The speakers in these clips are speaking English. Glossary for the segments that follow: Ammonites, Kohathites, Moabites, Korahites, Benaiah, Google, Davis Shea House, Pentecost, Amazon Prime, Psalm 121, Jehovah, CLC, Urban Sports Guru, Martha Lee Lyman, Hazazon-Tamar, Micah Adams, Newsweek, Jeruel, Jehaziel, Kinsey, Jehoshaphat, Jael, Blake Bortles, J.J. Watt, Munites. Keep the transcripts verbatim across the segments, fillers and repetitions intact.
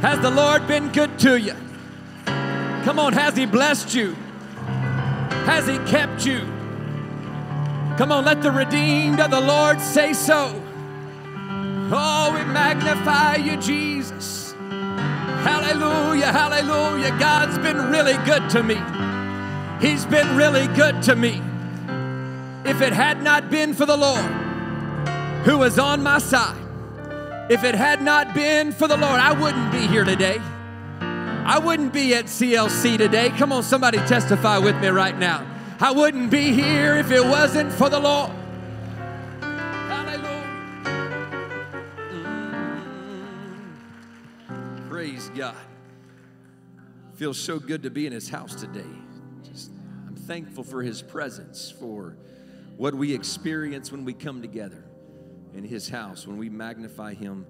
Has the Lord been good to you? Come on, has He blessed you? Has He kept you? Come on, let the redeemed of the Lord say so. Oh, we magnify you, Jesus. Hallelujah, hallelujah. God's been really good to me. He's been really good to me. If it had not been for the Lord who was on my side, if it had not been for the Lord, I wouldn't be here today. I wouldn't be at C L C today. Come on, somebody testify with me right now. I wouldn't be here if it wasn't for the Lord. Hallelujah. Mm-hmm. Praise God. Feels so good to be in His house today. Just, I'm thankful for His presence, for what we experience when we come together in His house, when we magnify Him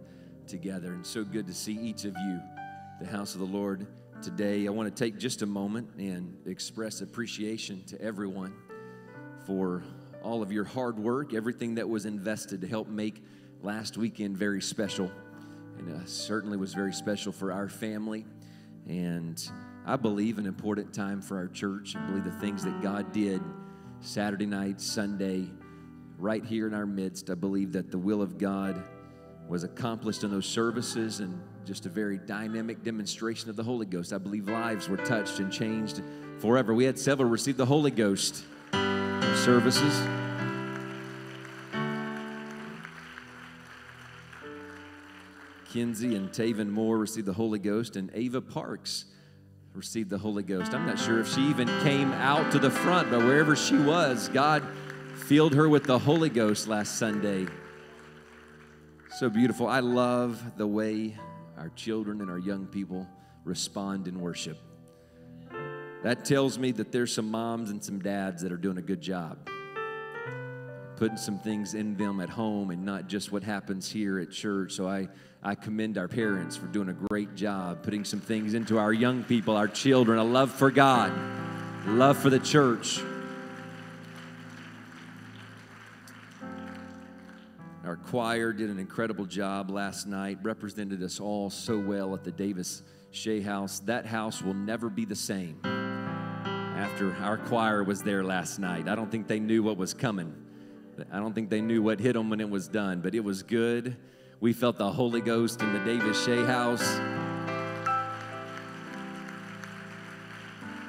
together. And so good to see each of you, the house of the Lord, today. I want to take just a moment and express appreciation to everyone for all of your hard work, everything that was invested to help make last weekend very special. And uh, certainly was very special for our family. And I believe an important time for our church. I believe the things that God did Saturday night, Sunday, right here in our midst, I believe that the will of God was accomplished in those services, and just a very dynamic demonstration of the Holy Ghost. I believe lives were touched and changed forever. We had several receive the Holy Ghost in services. Kinsey and Taven Moore received the Holy Ghost, and Ava Parks received the Holy Ghost. I'm not sure if she even came out to the front, but wherever she was, God filled her with the Holy Ghost last Sunday. So beautiful. I love the way our children and our young people respond in worship. That tells me that there's some moms and some dads that are doing a good job, putting some things in them at home and not just what happens here at church. So I, I commend our parents for doing a great job, putting some things into our young people, our children, a love for God, love for the church. Our choir did an incredible job last night, represented us all so well at the Davis Shea House. That house will never be the same after our choir was there last night. I don't think they knew what was coming. I don't think they knew what hit them when it was done, but it was good. We felt the Holy Ghost in the Davis Shea House.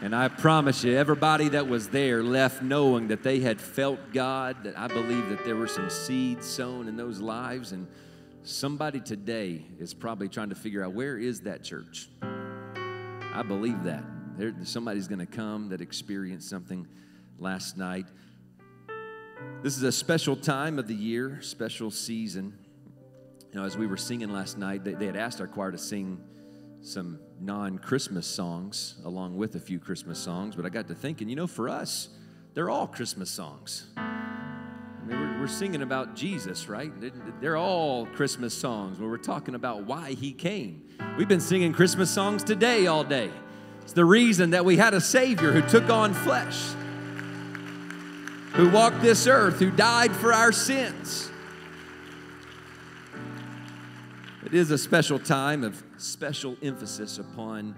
And I promise you, everybody that was there left knowing that they had felt God, that I believe that there were some seeds sown in those lives. And somebody today is probably trying to figure out, where is that church? I believe that. There, somebody's going to come that experienced something last night. This is a special time of the year, special season. You know, as we were singing last night, they, they had asked our choir to sing some non-Christmas songs along with a few Christmas songs, but I got to thinking, you know, for us, they're all Christmas songs. I mean, we're, we're singing about Jesus, right? They're all Christmas songs where we're talking about why He came. We've been singing Christmas songs today all day. It's the reason that we had a Savior who took on flesh, who walked this earth, who died for our sins. It is a special time of special emphasis upon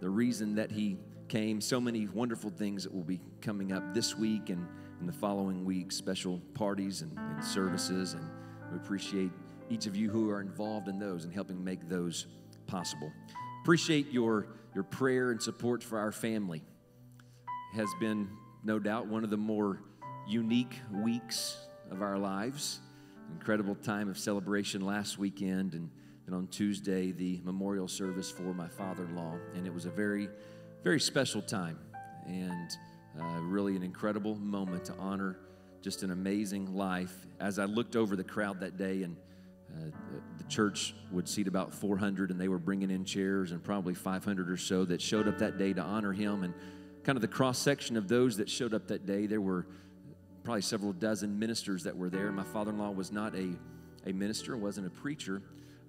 the reason that He came. So many wonderful things that will be coming up this week and in the following week, special parties and, and services, and we appreciate each of you who are involved in those and helping make those possible. Appreciate your, your prayer and support for our family. It has been, no doubt, one of the more unique weeks of our lives. Incredible time of celebration last weekend, and then on Tuesday, the memorial service for my father-in-law. And it was a very, very special time, and uh, really an incredible moment to honor just an amazing life. As I looked over the crowd that day, and uh, the church would seat about four hundred, and they were bringing in chairs, and probably five hundred or so that showed up that day to honor him. And kind of the cross-section of those that showed up that day, there were probably several dozen ministers that were there. My father-in-law was not a, a minister, wasn't a preacher,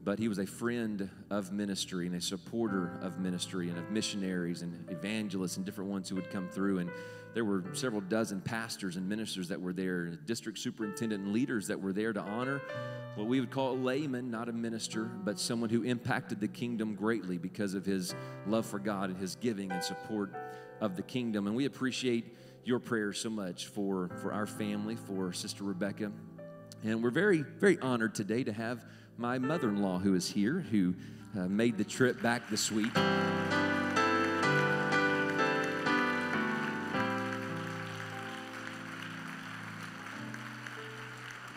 but he was a friend of ministry and a supporter of ministry and of missionaries and evangelists and different ones who would come through. And there were several dozen pastors and ministers that were there, district superintendent and leaders that were there to honor what we would call a layman, not a minister, but someone who impacted the kingdom greatly because of his love for God and his giving and support of the kingdom. And we appreciate your prayers so much for, for our family, for Sister Rebecca. And we're very, very honored today to have my mother-in-law who is here, who uh, made the trip back this week. I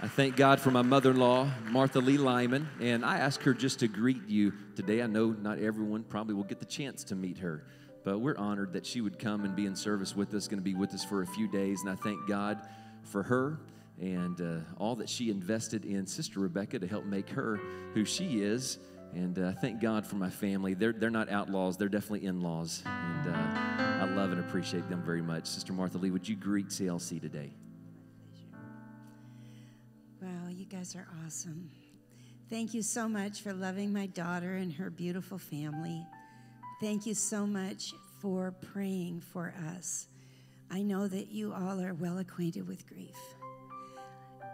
thank God for my mother-in-law, Martha Lee Lyman, and I ask her just to greet you today. I know not everyone probably will get the chance to meet her, but we're honored that she would come and be in service with us, going to be with us for a few days, and I thank God for her and uh, all that she invested in Sister Rebecca to help make her who she is. And I uh, thank God for my family. They're, they're not outlaws. They're definitely in-laws. And uh, I love and appreciate them very much. Sister Martha Lee, would you greet C L C today? My pleasure. Wow, you guys are awesome. Thank you so much for loving my daughter and her beautiful family. Thank you so much for praying for us. I know that you all are well acquainted with grief.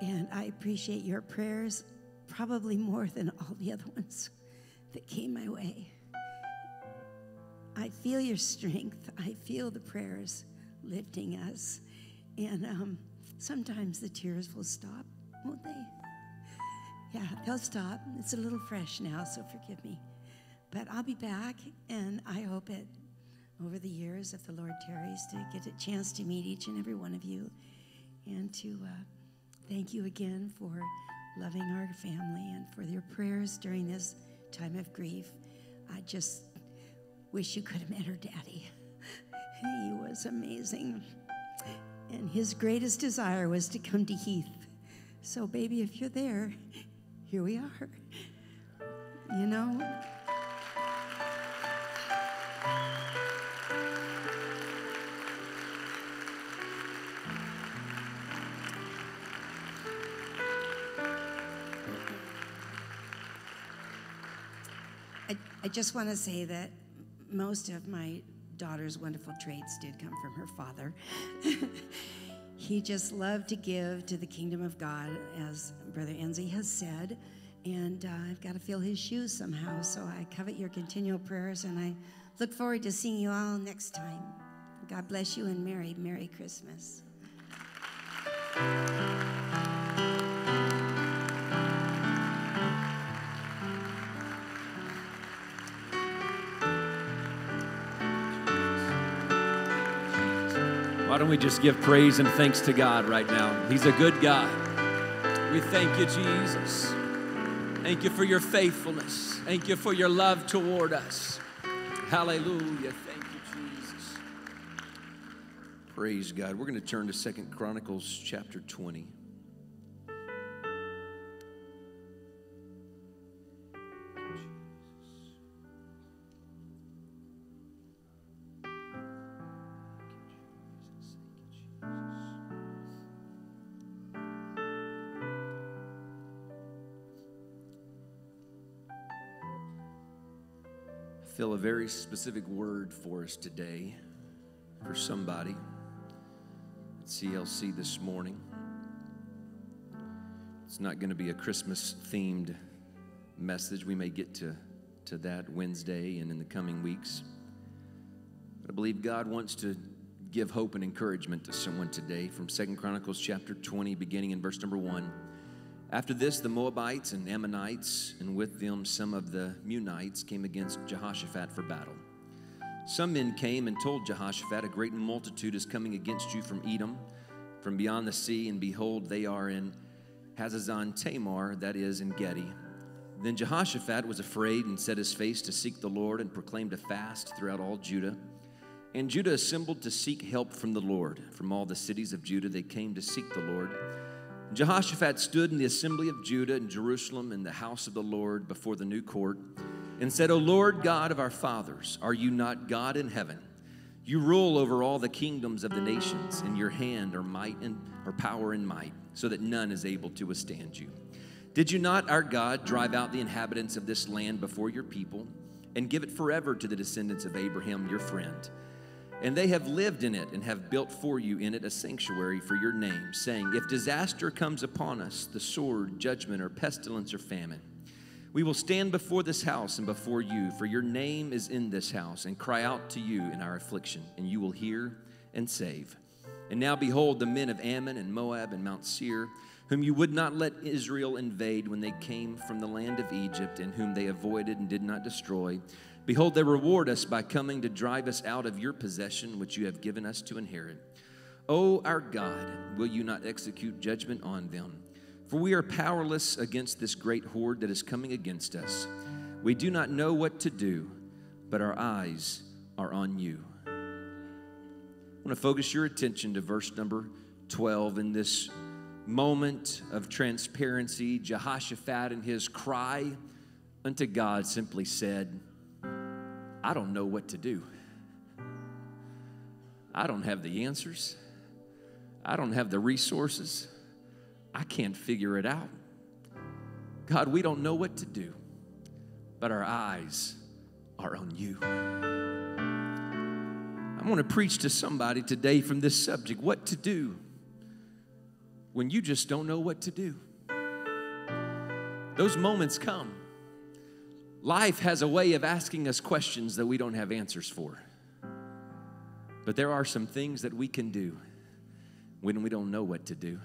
And I appreciate your prayers probably more than all the other ones that came my way. I feel your strength. I feel the prayers lifting us. And um, sometimes the tears will stop, won't they? Yeah, they'll stop. It's a little fresh now, so forgive me. But I'll be back, and I hope it, over the years, if the Lord tarries, to get a chance to meet each and every one of you and to... Uh, Thank you again for loving our family and for their prayers during this time of grief. I just wish you could have met her daddy. He was amazing. And his greatest desire was to come to Heath. So, baby, if you're there, here we are. You know? I just want to say that most of my daughter's wonderful traits did come from her father. He just loved to give to the kingdom of God, as Brother Enzi has said, and uh, I've got to fill his shoes somehow, so I covet your continual prayers, and I look forward to seeing you all next time. God bless you, and Merry, Merry Christmas. Why don't we just give praise and thanks to God right now? He's a good God. We thank you, Jesus. Thank you for your faithfulness. Thank you for your love toward us. Hallelujah. Thank you, Jesus. Praise God. We're going to turn to Second Chronicles chapter twenty. Feel a very specific word for us today, for somebody at C L C this morning. It's not going to be a Christmas-themed message. We may get to, to that Wednesday and in the coming weeks. But I believe God wants to give hope and encouragement to someone today from Second Chronicles chapter twenty, beginning in verse number one. After this, the Moabites and Ammonites, and with them some of the Munites, came against Jehoshaphat for battle. Some men came and told Jehoshaphat, "A great multitude is coming against you from Edom, from beyond the sea, and behold, they are in Hazazon-Tamar, that is, in Gedi." Then Jehoshaphat was afraid and set his face to seek the Lord and proclaimed a fast throughout all Judah. And Judah assembled to seek help from the Lord. From all the cities of Judah they came to seek the Lord. Jehoshaphat stood in the assembly of Judah and Jerusalem in the house of the Lord before the new court and said, "O Lord God of our fathers, are you not God in heaven? You rule over all the kingdoms of the nations, and your hand are might and or power and might, so that none is able to withstand you. Did you not, our God, drive out the inhabitants of this land before your people and give it forever to the descendants of Abraham, your friend? And they have lived in it and have built for you in it a sanctuary for your name, saying, if disaster comes upon us, the sword, judgment, or pestilence, or famine, we will stand before this house and before you, for your name is in this house, and cry out to you in our affliction, and you will hear and save. And now behold, the men of Ammon and Moab and Mount Seir, whom you would not let Israel invade when they came from the land of Egypt, and whom they avoided and did not destroy, behold, they reward us by coming to drive us out of your possession, which you have given us to inherit. O our God, will you not execute judgment on them? For we are powerless against this great horde that is coming against us. We do not know what to do, but our eyes are on you. I want to focus your attention to verse number twelve in this moment of transparency. Jehoshaphat, in his cry unto God, simply said, I don't know what to do. I don't have the answers. I don't have the resources. I can't figure it out. God, we don't know what to do, but our eyes are on you. I want to preach to somebody today from this subject, what to do when you just don't know what to do. Those moments come. Life has a way of asking us questions that we don't have answers for. But there are some things that we can do when we don't know what to do.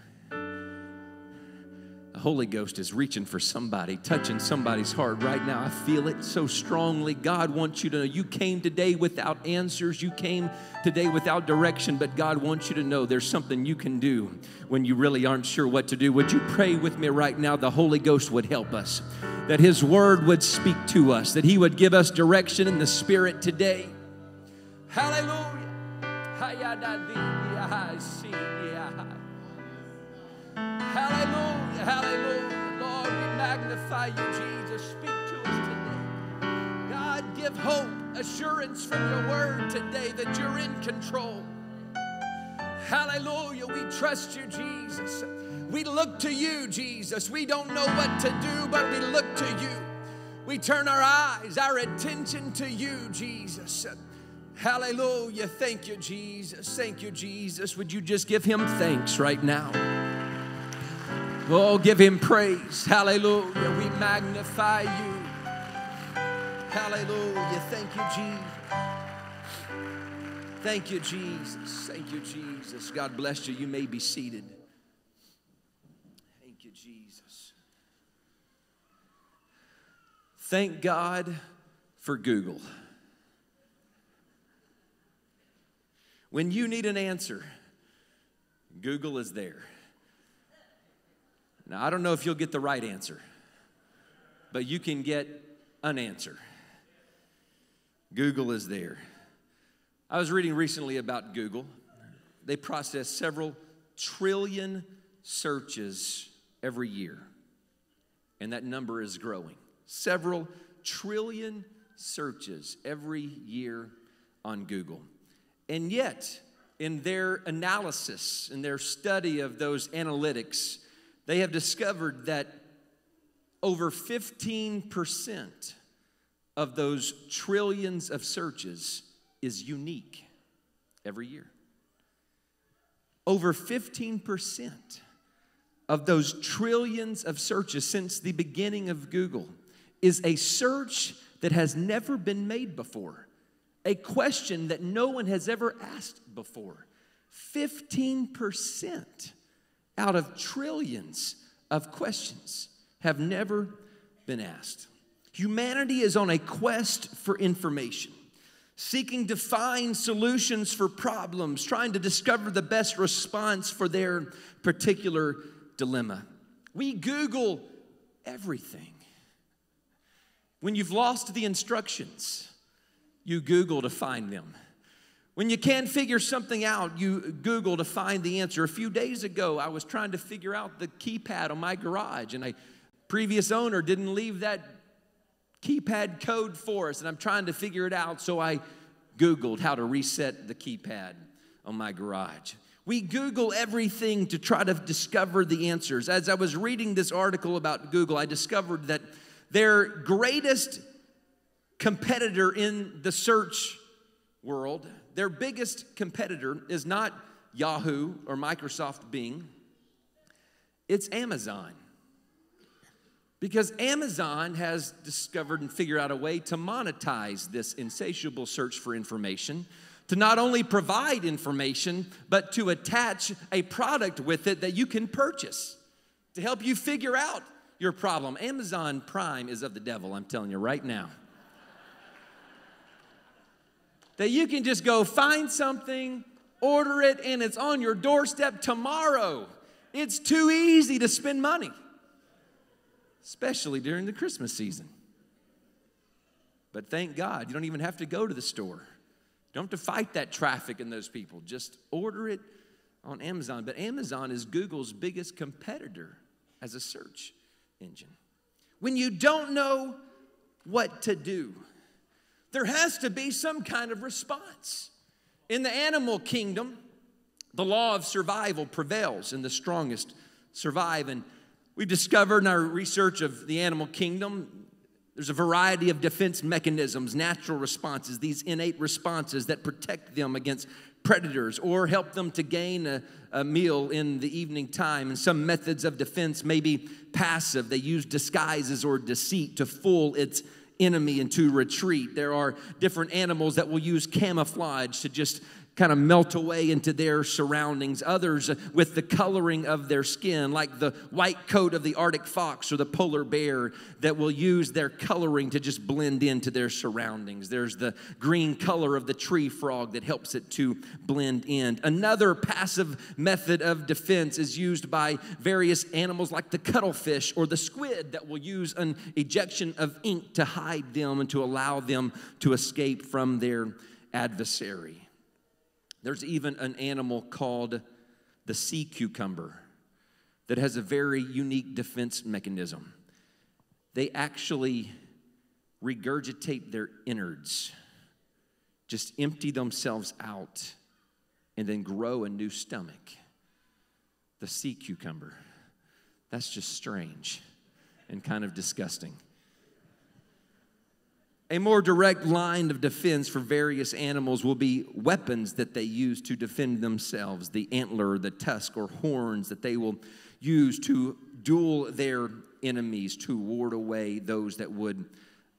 The Holy Ghost is reaching for somebody, touching somebody's heart right now. I feel it so strongly. God wants you to know you came today without answers. You came today without direction, but God wants you to know there's something you can do when you really aren't sure what to do. Would you pray with me right now? The Holy Ghost would help us, that His Word would speak to us, that He would give us direction in the Spirit today. Hallelujah. Hallelujah, hallelujah. Lord, we magnify you, Jesus. Speak to us today. God, give hope, assurance from your word today that you're in control. Hallelujah, we trust you, Jesus. We look to you, Jesus. We don't know what to do, but we look to you. We turn our eyes, our attention to you, Jesus. Hallelujah, thank you, Jesus. Thank you, Jesus. Would you just give him thanks right now? Oh, give him praise. Hallelujah. We magnify you. Hallelujah. Thank you, Jesus. Thank you, Jesus. Thank you, Jesus. God bless you. You may be seated. Thank you, Jesus. Thank God for Google. When you need an answer, Google is there. Now, I don't know if you'll get the right answer, but you can get an answer. Google is there. I was reading recently about Google. They process several trillion searches every year, and that number is growing. Several trillion searches every year on Google. And yet, in their analysis, in their study of those analytics, they have discovered that over fifteen percent of those trillions of searches is unique every year. Over fifteen percent of those trillions of searches since the beginning of Google is a search that has never been made before, a question that no one has ever asked before. fifteen percent. Out of trillions of questions have never been asked. Humanity is on a quest for information, seeking to find solutions for problems, trying to discover the best response for their particular dilemma. We Google everything. When you've lost the instructions, you Google to find them. When you can't figure something out, you Google to find the answer. A few days ago, I was trying to figure out the keypad on my garage, and a previous owner didn't leave that keypad code for us, and I'm trying to figure it out, so I Googled how to reset the keypad on my garage. We Google everything to try to discover the answers. As I was reading this article about Google, I discovered that their greatest competitor in the search world, their biggest competitor is not Yahoo or Microsoft Bing. It's Amazon. Because Amazon has discovered and figured out a way to monetize this insatiable search for information, to not only provide information, but to attach a product with it that you can purchase to help you figure out your problem. Amazon Prime is of the devil, I'm telling you right now. That you can just go find something, order it, and it's on your doorstep tomorrow. It's too easy to spend money, especially during the Christmas season. But thank God, you don't even have to go to the store. You don't have to fight that traffic and those people. Just order it on Amazon. But Amazon is Google's biggest competitor as a search engine. When you don't know what to do, there has to be some kind of response. In the animal kingdom, the law of survival prevails, and the strongest survive. And we've discovered in our research of the animal kingdom, there's a variety of defense mechanisms, natural responses, these innate responses that protect them against predators or help them to gain a, a meal in the evening time. And some methods of defense may be passive. They use disguises or deceit to fool its enemy and to retreat. There are different animals that will use camouflage to just kind of melt away into their surroundings. Others with the coloring of their skin, like the white coat of the Arctic fox or the polar bear, that will use their coloring to just blend into their surroundings. There's the green color of the tree frog that helps it to blend in. Another passive method of defense is used by various animals like the cuttlefish or the squid, that will use an ejection of ink to hide them and to allow them to escape from their adversary. There's even an animal called the sea cucumber that has a very unique defense mechanism. They actually regurgitate their innards, just empty themselves out, and then grow a new stomach. The sea cucumber. That's just strange and kind of disgusting. A more direct line of defense for various animals will be weapons that they use to defend themselves, the antler, the tusk, or horns that they will use to duel their enemies, to ward away those that would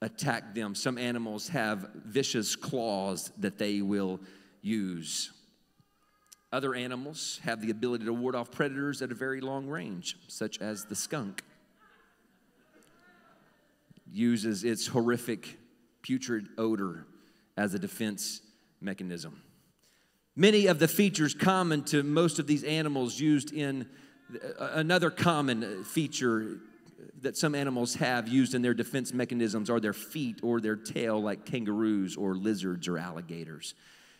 attack them. Some animals have vicious claws that they will use. Other animals have the ability to ward off predators at a very long range, such as the skunk. Uses its horrific putrid odor as a defense mechanism. Many of the features common to most of these animals used in another common feature that some animals have used in their defense mechanisms are their feet or their tail, like kangaroos or lizards or alligators.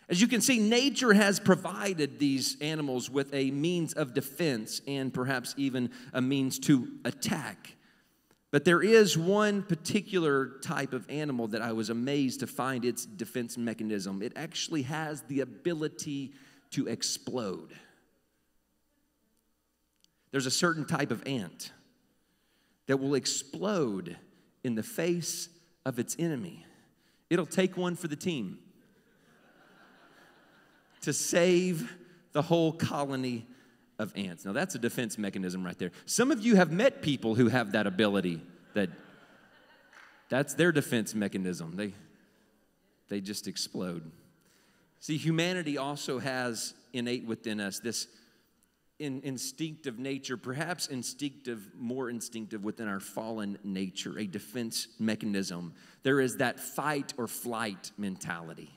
As you can see, nature has provided these animals with a means of defense and perhaps even a means to attack. But there is one particular type of animal that I was amazed to find its defense mechanism. It actually has the ability to explode. There's a certain type of ant that will explode in the face of its enemy. It'll take one for the team to save the whole colony of ants. Now that's a defense mechanism right there. Some of you have met people who have that ability. That that's their defense mechanism. They they just explode. See, humanity also has innate within us this in, instinctive nature, perhaps instinctive, more instinctive within our fallen nature, a defense mechanism. There is that fight or flight mentality.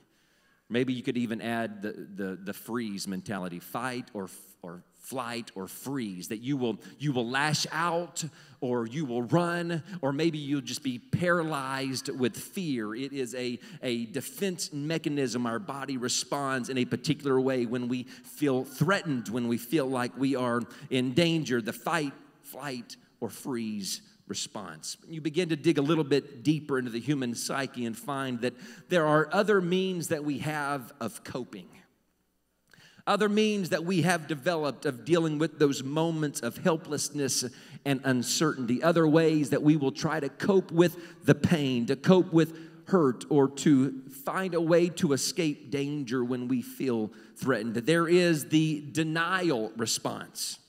Maybe you could even add the the, the freeze mentality, fight or or flight or freeze, that you will you will lash out, or you will run, or maybe you'll just be paralyzed with fear. It is a, a defense mechanism. Our body responds in a particular way when we feel threatened, when we feel like we are in danger, the fight, flight, or freeze response. You begin to dig a little bit deeper into the human psyche and find that there are other means that we have of coping. other means that we have developed of dealing with those moments of helplessness and uncertainty, other ways that we will try to cope with the pain, to cope with hurt, or to find a way to escape danger when we feel threatened. There is the denial response,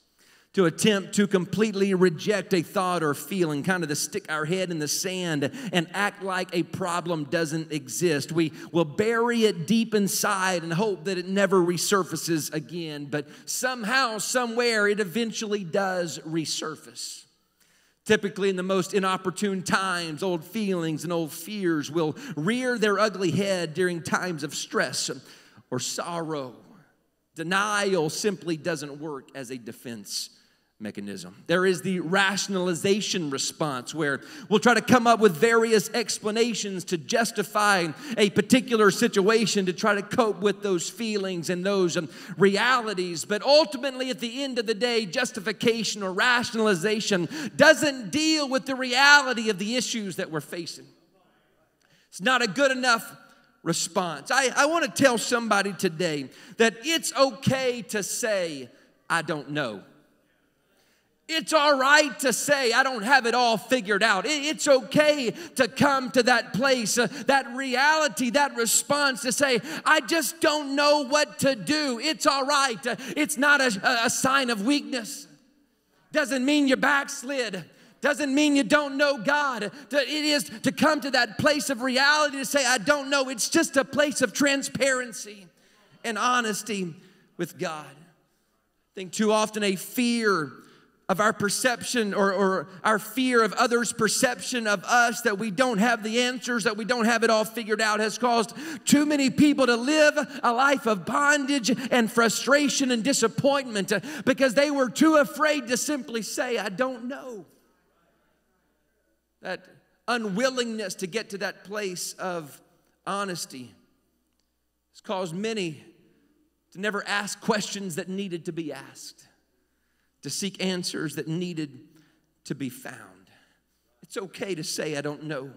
to attempt to completely reject a thought or feeling, kind of to stick our head in the sand and act like a problem doesn't exist. We will bury it deep inside and hope that it never resurfaces again, but somehow, somewhere, it eventually does resurface. Typically in the most inopportune times, old feelings and old fears will rear their ugly head during times of stress or sorrow. Denial simply doesn't work as a defense mechanism. There is the rationalization response, where we'll try to come up with various explanations to justify a particular situation, to try to cope with those feelings and those um, realities. But ultimately, at the end of the day, justification or rationalization doesn't deal with the reality of the issues that we're facing. It's not a good enough response. I, I want to tell somebody today that it's okay to say, I don't know. It's all right to say, I don't have it all figured out. It's okay to come to that place, uh, that reality, that response to say, I just don't know what to do. It's all right. Uh, it's not a, a sign of weakness. Doesn't mean you backslid. Doesn't mean you don't know God. It is to come to that place of reality to say, I don't know. It's just a place of transparency and honesty with God. I think too often a fear of our perception or, or our fear of others' perception of us, that we don't have the answers, that we don't have it all figured out, has caused too many people to live a life of bondage and frustration and disappointment because they were too afraid to simply say, I don't know. That unwillingness to get to that place of honesty has caused many to never ask questions that needed to be asked, to seek answers that needed to be found. It's okay to say, I don't know.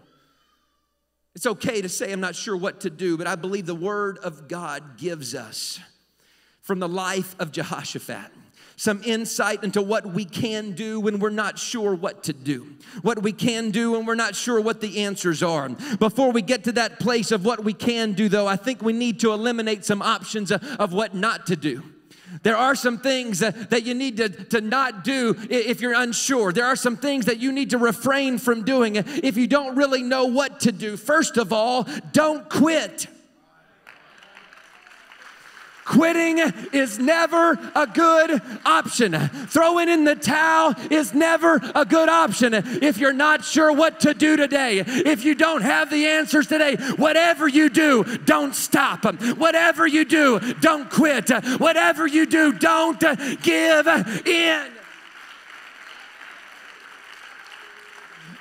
It's okay to say, I'm not sure what to do, but I believe the Word of God gives us, from the life of Jehoshaphat, some insight into what we can do when we're not sure what to do, what we can do when we're not sure what the answers are. Before we get to that place of what we can do, though, I think we need to eliminate some options of what not to do. There are some things that you need to, to not do if you're unsure. There are some things that you need to refrain from doing if you don't really know what to do. First of all, don't quit. Quitting is never a good option. Throwing in the towel is never a good option. If you're not sure what to do today, if you don't have the answers today, whatever you do, don't stop. Whatever you do, don't quit. Whatever you do, don't give in.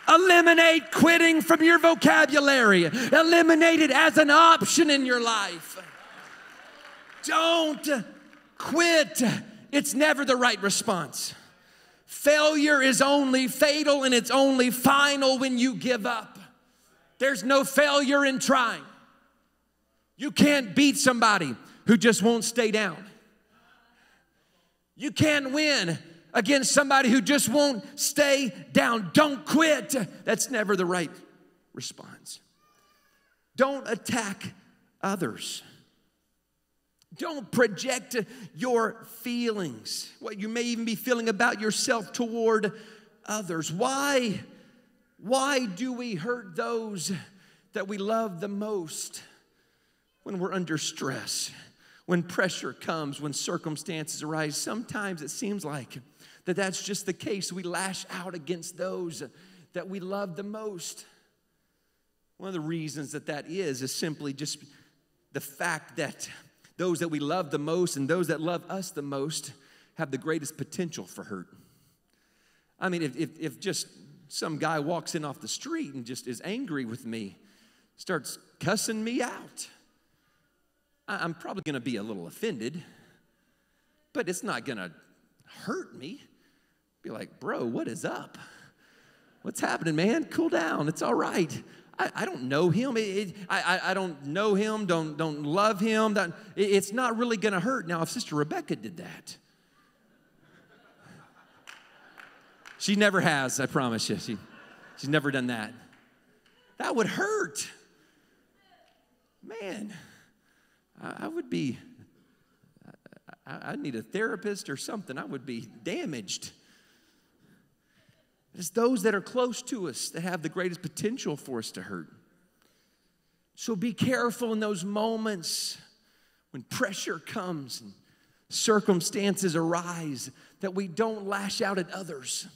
Eliminate quitting from your vocabulary. Eliminate it as an option in your life. Don't quit. It's never the right response. Failure is only fatal and it's only final when you give up. There's no failure in trying. You can't beat somebody who just won't stay down. You can't win against somebody who just won't stay down. Don't quit. That's never the right response. Don't attack others. Don't project your feelings, what you may even be feeling about yourself, toward others. Why, why do we hurt those that we love the most when we're under stress, when pressure comes, when circumstances arise? Sometimes it seems like that that's just the case. We lash out against those that we love the most. One of the reasons that that is is simply just the fact that those that we love the most and those that love us the most have the greatest potential for hurt. I mean, if, if, if just some guy walks in off the street and just is angry with me, starts cussing me out, I'm probably going to be a little offended, but it's not going to hurt me. Be like, bro, what is up? What's happening, man? Cool down. It's all right. I, I don't know him. It, it, I, I don't know him, don't, don't love him. That, it, it's not really going to hurt. Now, if Sister Rebecca did that, she never has, I promise you. She, she's never done that. That would hurt. Man, I, I would be, I, I'd need a therapist or something. I would be damaged. It's those that are close to us that have the greatest potential for us to hurt. So be careful in those moments when pressure comes and circumstances arise, that we don't lash out at others,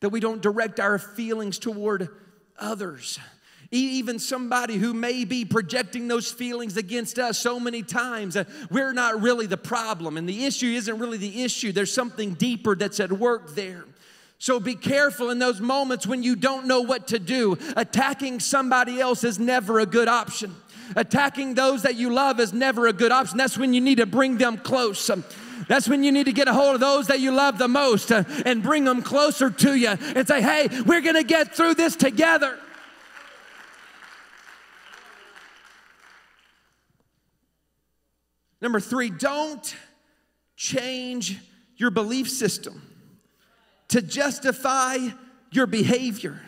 that we don't direct our feelings toward others. Even somebody who may be projecting those feelings against us so many times, uh, we're not really the problem, and the issue isn't really the issue. There's something deeper that's at work there. So be careful in those moments when you don't know what to do. Attacking somebody else is never a good option. Attacking those that you love is never a good option. That's when you need to bring them close. Um, That's when you need to get a hold of those that you love the most uh, and bring them closer to you and say, hey, we're going to get through this together. Number three, don't change your belief system to justify your behavior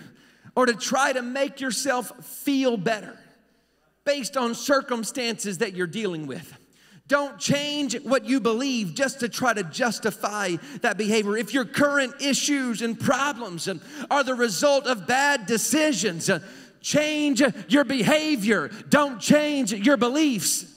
or to try to make yourself feel better based on circumstances that you're dealing with. Don't change what you believe just to try to justify that behavior. If your current issues and problems are the result of bad decisions, change your behavior. Don't change your beliefs.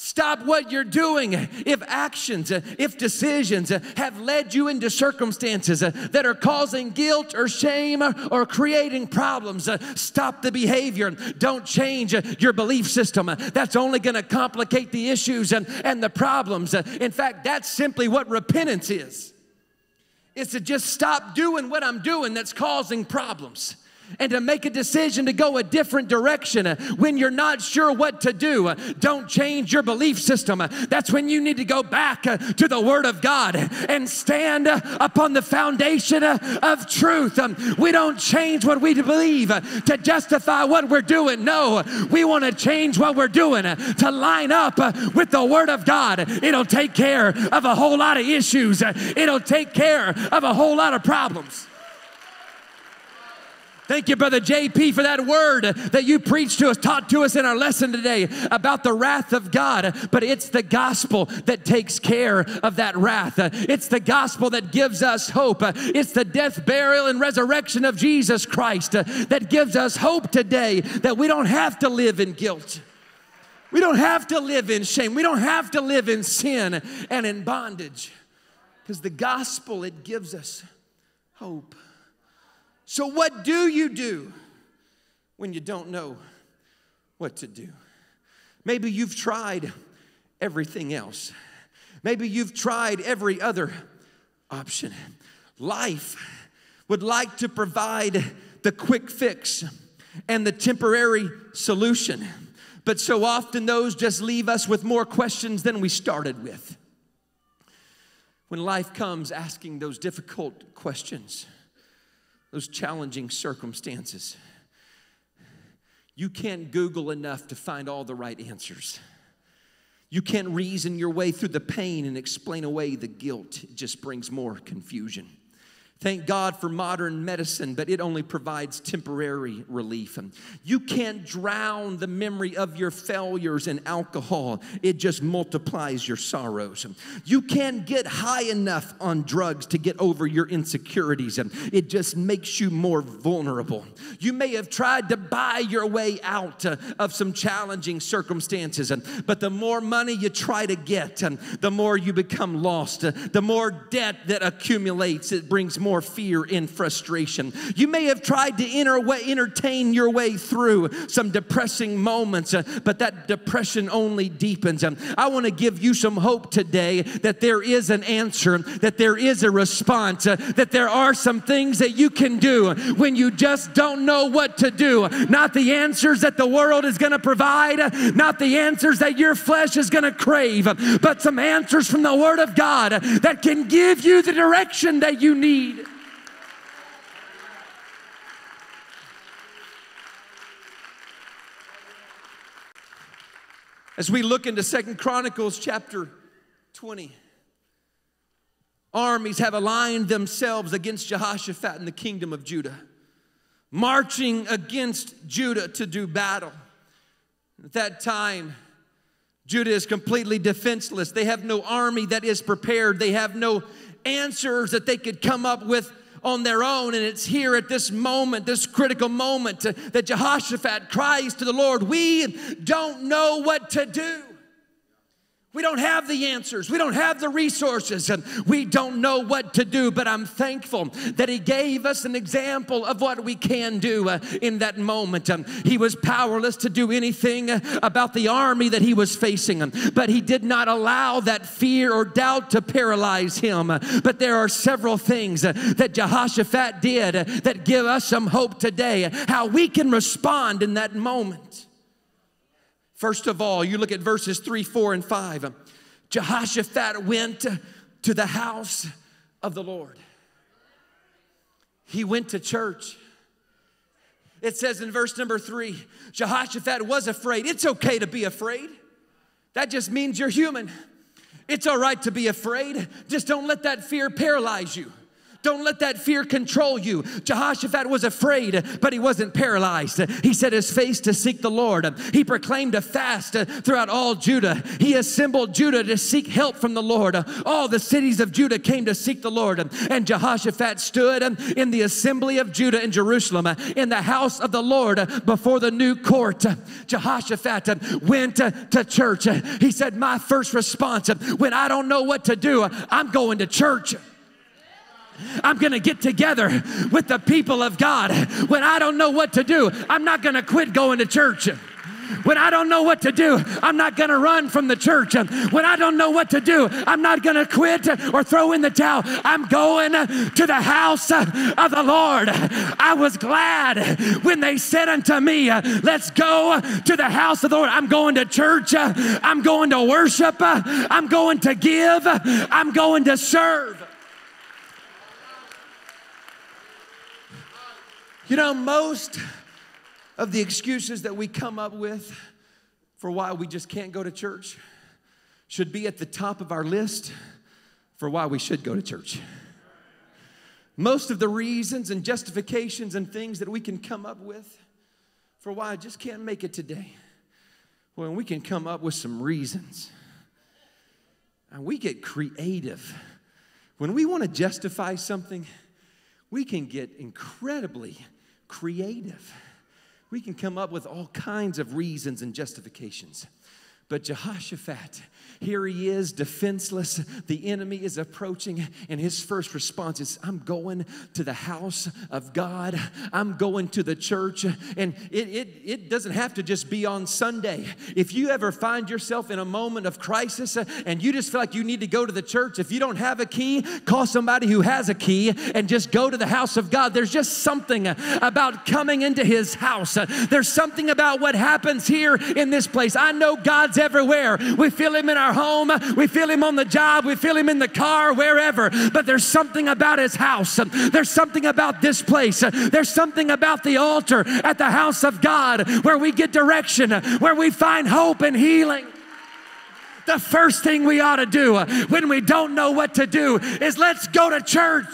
Stop what you're doing if actions, if decisions have led you into circumstances that are causing guilt or shame or creating problems. Stop the behavior. Don't change your belief system. That's only going to complicate the issues and, and the problems. In fact, that's simply what repentance is. It's to just stop doing what I'm doing that's causing problems, and to make a decision to go a different direction when you're not sure what to do. Don't change your belief system. That's when you need to go back to the Word of God and stand upon the foundation of truth. We don't change what we believe to justify what we're doing. No, we want to change what we're doing to line up with the Word of God. It'll take care of a whole lot of issues. It'll take care of a whole lot of problems. Thank you, Brother J P, for that word that you preached to us, taught to us in our lesson today about the wrath of God. But it's the gospel that takes care of that wrath. It's the gospel that gives us hope. It's the death, burial, and resurrection of Jesus Christ that gives us hope today, that we don't have to live in guilt. We don't have to live in shame. We don't have to live in sin and in bondage, because the gospel, it gives us hope. So what do you do when you don't know what to do? Maybe you've tried everything else. Maybe you've tried every other option. Life would like to provide the quick fix and the temporary solution, but so often those just leave us with more questions than we started with. When life comes asking those difficult questions, those challenging circumstances, you can't Google enough to find all the right answers. You can't reason your way through the pain and explain away the guilt. It just brings more confusion. Thank God for modern medicine, but it only provides temporary relief. You can't drown the memory of your failures in alcohol. It just multiplies your sorrows. You can't get high enough on drugs to get over your insecurities. It just makes you more vulnerable. You may have tried to buy your way out of some challenging circumstances, but the more money you try to get, the more you become lost. The more debt that accumulates, it brings more more fear and frustration. You may have tried to enter way, entertain your way through some depressing moments, uh, but that depression only deepens. Um, I want to give you some hope today that there is an answer, that there is a response, uh, that there are some things that you can do when you just don't know what to do. Not the answers that the world is going to provide, not the answers that your flesh is going to crave, but some answers from the Word of God that can give you the direction that you need. As we look into Second Chronicles chapter twenty, armies have aligned themselves against Jehoshaphat and the kingdom of Judah, marching against Judah to do battle. At that time, Judah is completely defenseless. They have no army that is prepared. They have no answers that they could come up with on their own. And it's here at this moment, this critical moment, uh, that Jehoshaphat cries to the Lord, we don't know what to do. We don't have the answers. We don't have the resources. And we don't know what to do. But I'm thankful that he gave us an example of what we can do uh, in that moment. Um, he was powerless to do anything uh, about the army that he was facing. Um, but he did not allow that fear or doubt to paralyze him. Uh, but there are several things uh, that Jehoshaphat did uh, that give us some hope today. Uh, how we can respond in that moment. First of all, you look at verses three, four, and five. Jehoshaphat went to the house of the Lord. He went to church. It says in verse number three, Jehoshaphat was afraid. It's okay to be afraid. That just means you're human. It's all right to be afraid. Just don't let that fear paralyze you. Don't let that fear control you. Jehoshaphat was afraid, but he wasn't paralyzed. He set his face to seek the Lord. He proclaimed a fast throughout all Judah. He assembled Judah to seek help from the Lord. All the cities of Judah came to seek the Lord. And Jehoshaphat stood in the assembly of Judah in Jerusalem, in the house of the Lord, before the new court. Jehoshaphat went to church. He said, my first response, when I don't know what to do, I'm going to church. I'm going to get together with the people of God. When I don't know what to do, I'm not going to quit going to church. When I don't know what to do, I'm not going to run from the church. When I don't know what to do, I'm not going to quit or throw in the towel. I'm going to the house of the Lord. I was glad when they said unto me, let's go to the house of the Lord. I'm going to church. I'm going to worship. I'm going to give. I'm going to serve. You know, most of the excuses that we come up with for why we just can't go to church should be at the top of our list for why we should go to church. Most of the reasons and justifications and things that we can come up with for why I just can't make it today. Well, we can come up with some reasons. And we get creative. When we want to justify something, we can get incredibly creative. We can come up with all kinds of reasons and justifications. But Jehoshaphat, here he is, defenseless. The enemy is approaching, and his first response is, I'm going to the house of God. I'm going to the church. And it, it, it doesn't have to just be on Sunday. If you ever find yourself in a moment of crisis and you just feel like you need to go to the church, if you don't have a key, call somebody who has a key and just go to the house of God. There's just something about coming into his house. There's something about what happens here in this place. I know God's everywhere. We feel him in our home. We feel him on the job. We feel him in the car, wherever. But there's something about his house. There's something about this place. There's something about the altar at the house of God where we get direction, where we find hope and healing. The first thing we ought to do when we don't know what to do is let's go to church.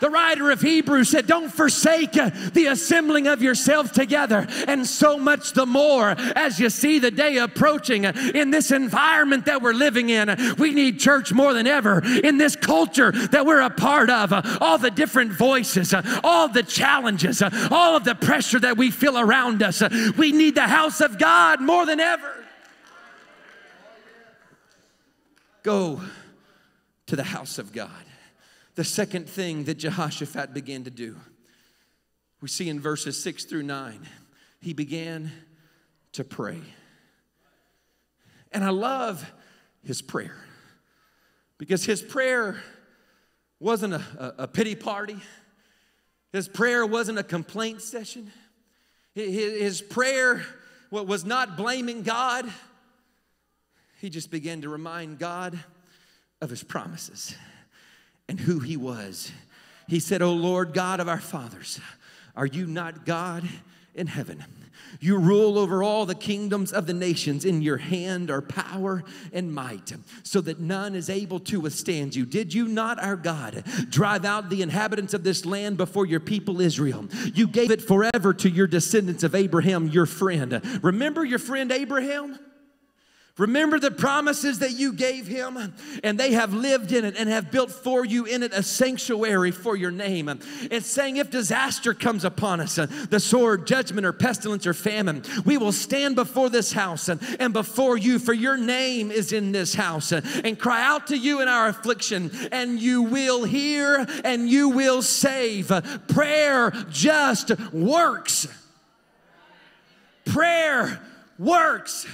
The writer of Hebrews said, don't forsake the assembling of yourselves together. And so much the more as you see the day approaching in this environment that we're living in. We need church more than ever. In this culture that we're a part of, all the different voices, all the challenges, all of the pressure that we feel around us. We need the house of God more than ever. Go to the house of God. The second thing that Jehoshaphat began to do, we see in verses six through nine, he began to pray. And I love his prayer because his prayer wasn't a, a, a pity party. His prayer wasn't a complaint session. His, his prayer was not blaming God. He just began to remind God of his promises and who he was. He said, O Lord God of our fathers, are you not God in heaven? You rule over all the kingdoms of the nations. In your hand are power and might, so that none is able to withstand you. Did you not, our God, drive out the inhabitants of this land before your people Israel? You gave it forever to your descendants of Abraham, your friend. Remember your friend Abraham? Remember the promises that you gave him, and they have lived in it and have built for you in it a sanctuary for your name. It's saying if disaster comes upon us, the sword, judgment, or pestilence, or famine, we will stand before this house and before you, for your name is in this house, and cry out to you in our affliction, and you will hear and you will save. Prayer just works. Prayer works.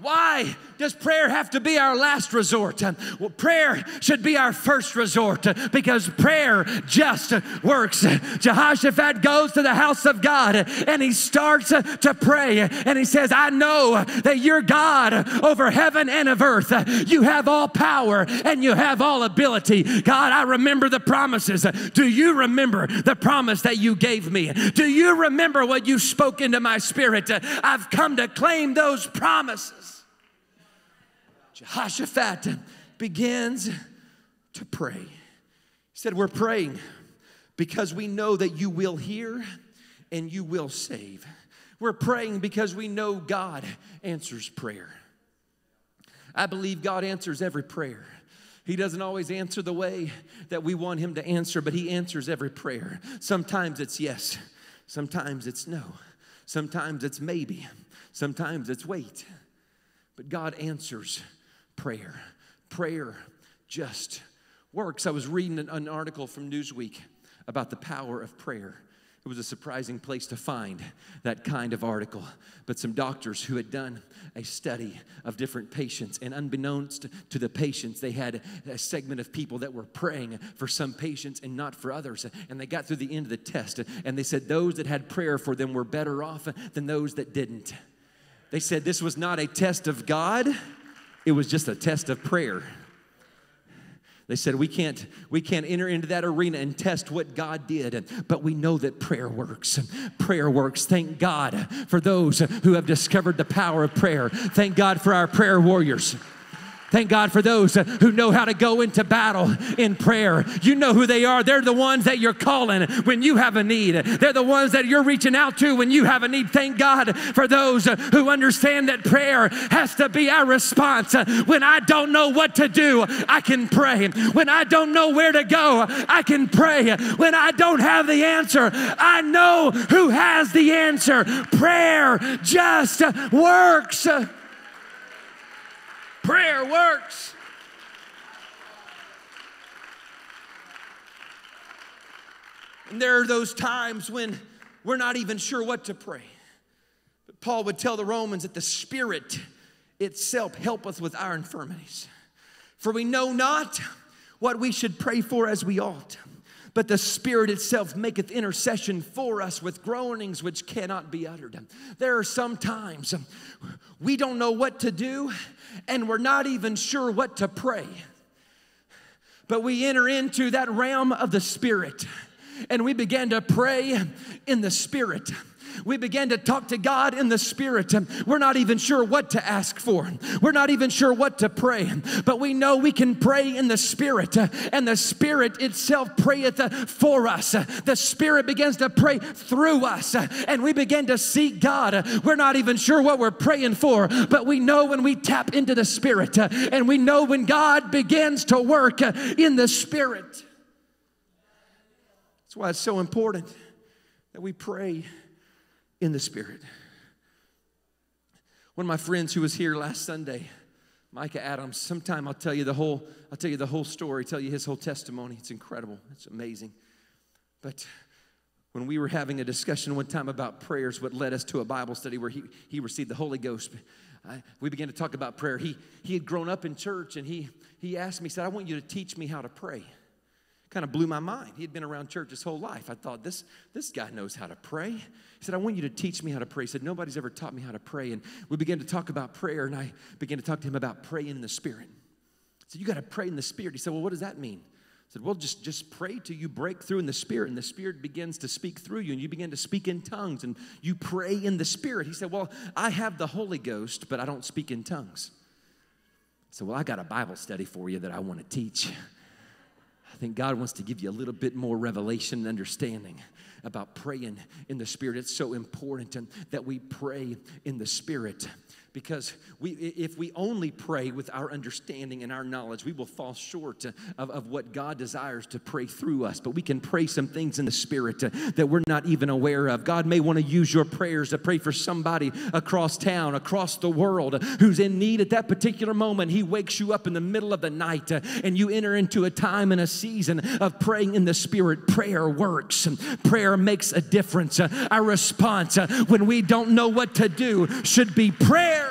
Why does prayer have to be our last resort? Well, prayer should be our first resort, because prayer just works. Jehoshaphat goes to the house of God and he starts to pray, and he says, I know that you're God over heaven and of earth. You have all power and you have all ability. God, I remember the promises. Do you remember the promise that you gave me? Do you remember what you spoke into my spirit? I've come to claim those promises. Jehoshaphat begins to pray. He said, we're praying because we know that you will hear and you will save. We're praying because we know God answers prayer. I believe God answers every prayer. He doesn't always answer the way that we want him to answer, but he answers every prayer. Sometimes it's yes. Sometimes it's no. Sometimes it's maybe. Sometimes it's wait. But God answers prayer. Prayer just works. I was reading an, an article from Newsweek about the power of prayer. It was a surprising place to find that kind of article. But some doctors who had done a study of different patients, and unbeknownst to the patients, they had a segment of people that were praying for some patients and not for others. And they got through the end of the test, and they said those that had prayer for them were better off than those that didn't. They said this was not a test of God, it was just a test of prayer. They said, we can't, we can't enter into that arena and test what God did, but we know that prayer works. Prayer works. Thank God for those who have discovered the power of prayer. Thank God for our prayer warriors. Thank God for those who know how to go into battle in prayer. You know who they are. They're the ones that you're calling when you have a need. They're the ones that you're reaching out to when you have a need. Thank God for those who understand that prayer has to be our response. When I don't know what to do, I can pray. When I don't know where to go, I can pray. When I don't have the answer, I know who has the answer. Prayer just works. Prayer works. And there are those times when we're not even sure what to pray. But Paul would tell the Romans that the Spirit itself helpeth with our infirmities. For we know not what we should pray for as we ought, but the Spirit itself maketh intercession for us with groanings which cannot be uttered. There are some times we don't know what to do, and we're not even sure what to pray. But we enter into that realm of the Spirit, and we begin to pray in the Spirit. We began to talk to God in the Spirit. We're not even sure what to ask for. We're not even sure what to pray. But we know we can pray in the Spirit. And the Spirit itself prayeth for us. The Spirit begins to pray through us. And we begin to seek God. We're not even sure what we're praying for. But we know when we tap into the Spirit. And we know when God begins to work in the Spirit. That's why it's so important that we pray in the Spirit. One of my friends who was here last Sunday, Micah Adams, sometime I'll tell you the whole, I'll tell you the whole story, tell you his whole testimony. It's incredible. It's amazing. But when we were having a discussion one time about prayers, what led us to a Bible study where he, he received the Holy Ghost, I, we began to talk about prayer. He, he had grown up in church, and he, he asked me, he said, I want you to teach me how to pray. Kind of blew my mind. He had been around church his whole life. I thought, this, this guy knows how to pray. He said, I want you to teach me how to pray. He said, nobody's ever taught me how to pray. And we began to talk about prayer, and I began to talk to him about praying in the Spirit. I said, you got to pray in the Spirit. He said, well, what does that mean? I said, well, just, just pray till you break through in the Spirit, and the Spirit begins to speak through you, and you begin to speak in tongues, and you pray in the Spirit. He said, well, I have the Holy Ghost, but I don't speak in tongues. So, well, I got a Bible study for you that I want to teach. I think God wants to give you a little bit more revelation and understanding about praying in the Spirit. It's so important that we pray in the Spirit, because we, if we only pray with our understanding and our knowledge, we will fall short of, of what God desires to pray through us. But we can pray some things in the Spirit that we're not even aware of. God may want to use your prayers to pray for somebody across town, across the world, who's in need at that particular moment. He wakes you up in the middle of the night, and you enter into a time and a season of praying in the Spirit. Prayer works. Prayer makes a difference. Our response when we don't know what to do should be prayer.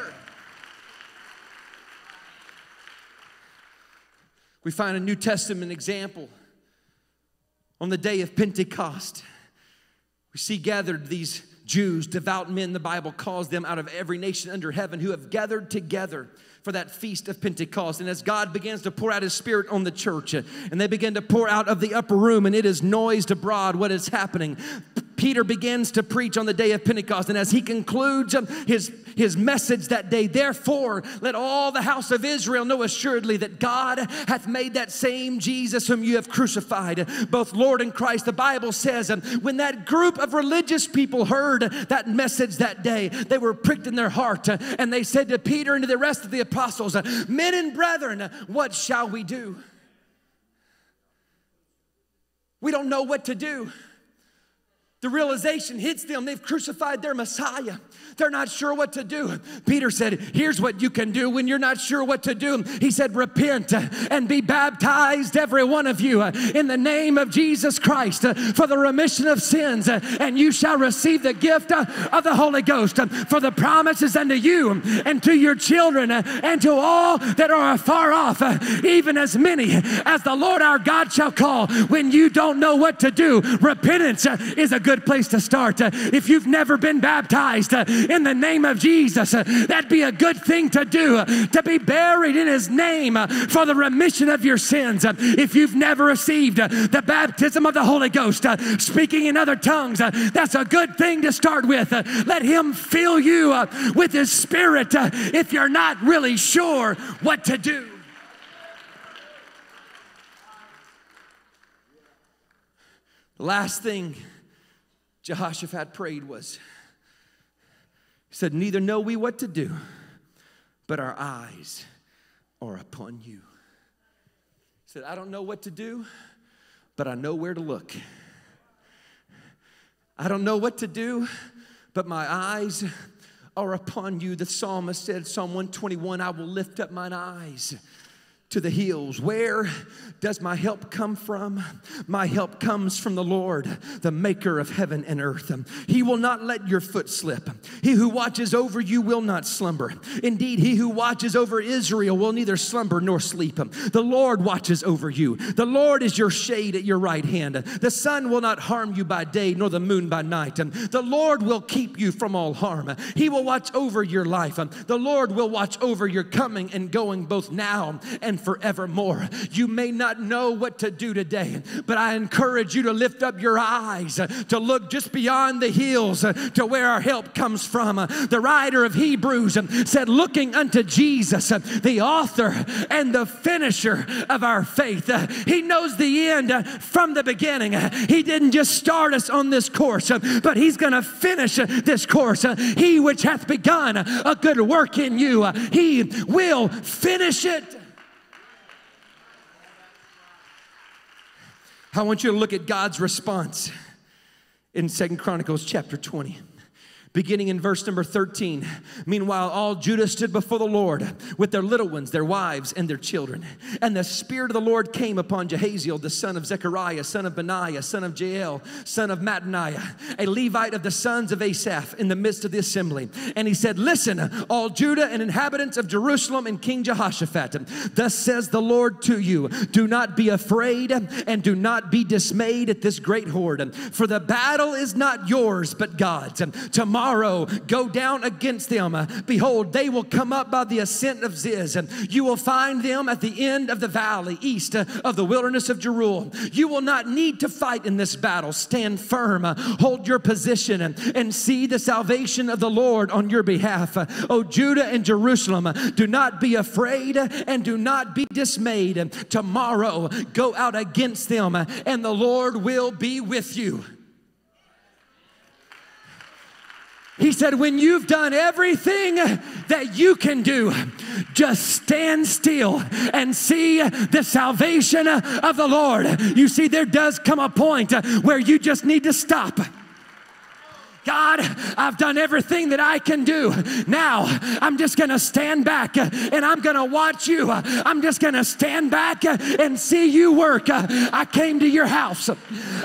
We find a New Testament example. On the day of Pentecost, we see gathered these Jews, devout men, the Bible calls them, out of every nation under heaven, who have gathered together for that feast of Pentecost. And as God begins to pour out His Spirit on the church, and they begin to pour out of the upper room, and it is noised abroad what is happening. Peter begins to preach on the day of Pentecost, and as he concludes his, his message that day, therefore, let all the house of Israel know assuredly that God hath made that same Jesus whom you have crucified, both Lord and Christ. The Bible says, when that group of religious people heard that message that day, they were pricked in their heart, and they said to Peter and to the rest of the apostles, men and brethren, what shall we do? We don't know what to do. The realization hits them. They've crucified their Messiah. They're not sure what to do. Peter said, here's what you can do when you're not sure what to do. He said, repent and be baptized, every one of you, in the name of Jesus Christ for the remission of sins, and you shall receive the gift of the Holy Ghost. For the promises unto you and to your children and to all that are afar off, even as many as the Lord our God shall call. When you don't know what to do, repentance is a good place to start. If you've never been baptized in the name of Jesus, that'd be a good thing to do, to be buried in His name for the remission of your sins. If you've never received the baptism of the Holy Ghost, speaking in other tongues, that's a good thing to start with. Let Him fill you with His Spirit if you're not really sure what to do. The last thing Jehoshaphat prayed was, he said, neither know we what to do, but our eyes are upon you. He said, I don't know what to do, but I know where to look. I don't know what to do, but my eyes are upon you. The psalmist said, Psalm one twenty-one, I will lift up mine eyes to the hills. Where does my help come from? My help comes from the Lord, the maker of heaven and earth. He will not let your foot slip. He who watches over you will not slumber. Indeed, He who watches over Israel will neither slumber nor sleep. The Lord watches over you. The Lord is your shade at your right hand. The sun will not harm you by day, nor the moon by night. The Lord will keep you from all harm. He will watch over your life. The Lord will watch over your coming and going, both now and forevermore. You may not know what to do today, but I encourage you to lift up your eyes, to look just beyond the hills to where our help comes from. The writer of Hebrews said, looking unto Jesus, the author and the finisher of our faith. He knows the end from the beginning. He didn't just start us on this course, but He's going to finish this course. He which hath begun a good work in you, He will finish it. I want you to look at God's response in Second Chronicles chapter twenty. Beginning in verse number thirteen, meanwhile all Judah stood before the Lord with their little ones, their wives, and their children. And the Spirit of the Lord came upon Jehaziel, the son of Zechariah, son of Benaiah, son of Jael, son of Mattaniah, a Levite of the sons of Asaph, in the midst of the assembly. And he said, listen, all Judah and inhabitants of Jerusalem and King Jehoshaphat, thus says the Lord to you, do not be afraid and do not be dismayed at this great horde, for the battle is not yours but God's. Tomorrow tomorrow go down against them. Behold, they will come up by the ascent of Ziz. You will find them at the end of the valley, east of the wilderness of Jeruel. You will not need to fight in this battle. Stand firm, hold your position, and see the salvation of the Lord on your behalf. O Judah and Jerusalem, do not be afraid and do not be dismayed. Tomorrow go out against them, and the Lord will be with you. He said, when you've done everything that you can do, just stand still and see the salvation of the Lord. You see, there does come a point where you just need to stop. God, I've done everything that I can do. Now, I'm just going to stand back and I'm going to watch you. I'm just going to stand back and see you work. I came to your house.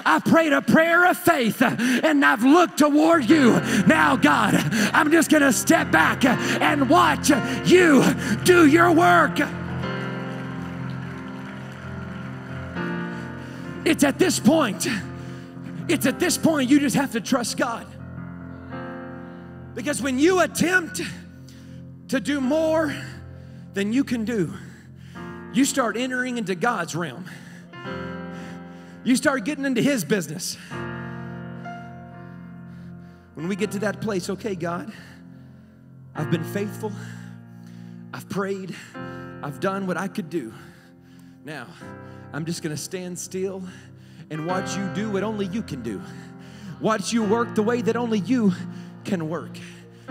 I prayed a prayer of faith and I've looked toward you. Now, God, I'm just going to step back and watch you do your work. It's at this point. It's at this point you just have to trust God. Because when you attempt to do more than you can do, you start entering into God's realm. You start getting into His business. When we get to that place, okay, God, I've been faithful. I've prayed. I've done what I could do. Now, I'm just going to stand still and watch you do what only you can do. Watch you work the way that only you can work.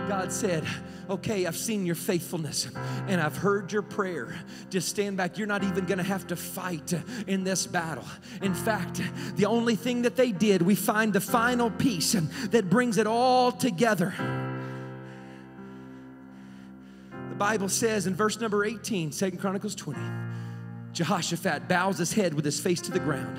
God said, okay, I've seen your faithfulness and I've heard your prayer. Just stand back. You're not even going to have to fight in this battle. In fact, the only thing that they did, we find the final piece that brings it all together. The Bible says in verse number eighteen, Second Chronicles twenty, Jehoshaphat bows his head with his face to the ground.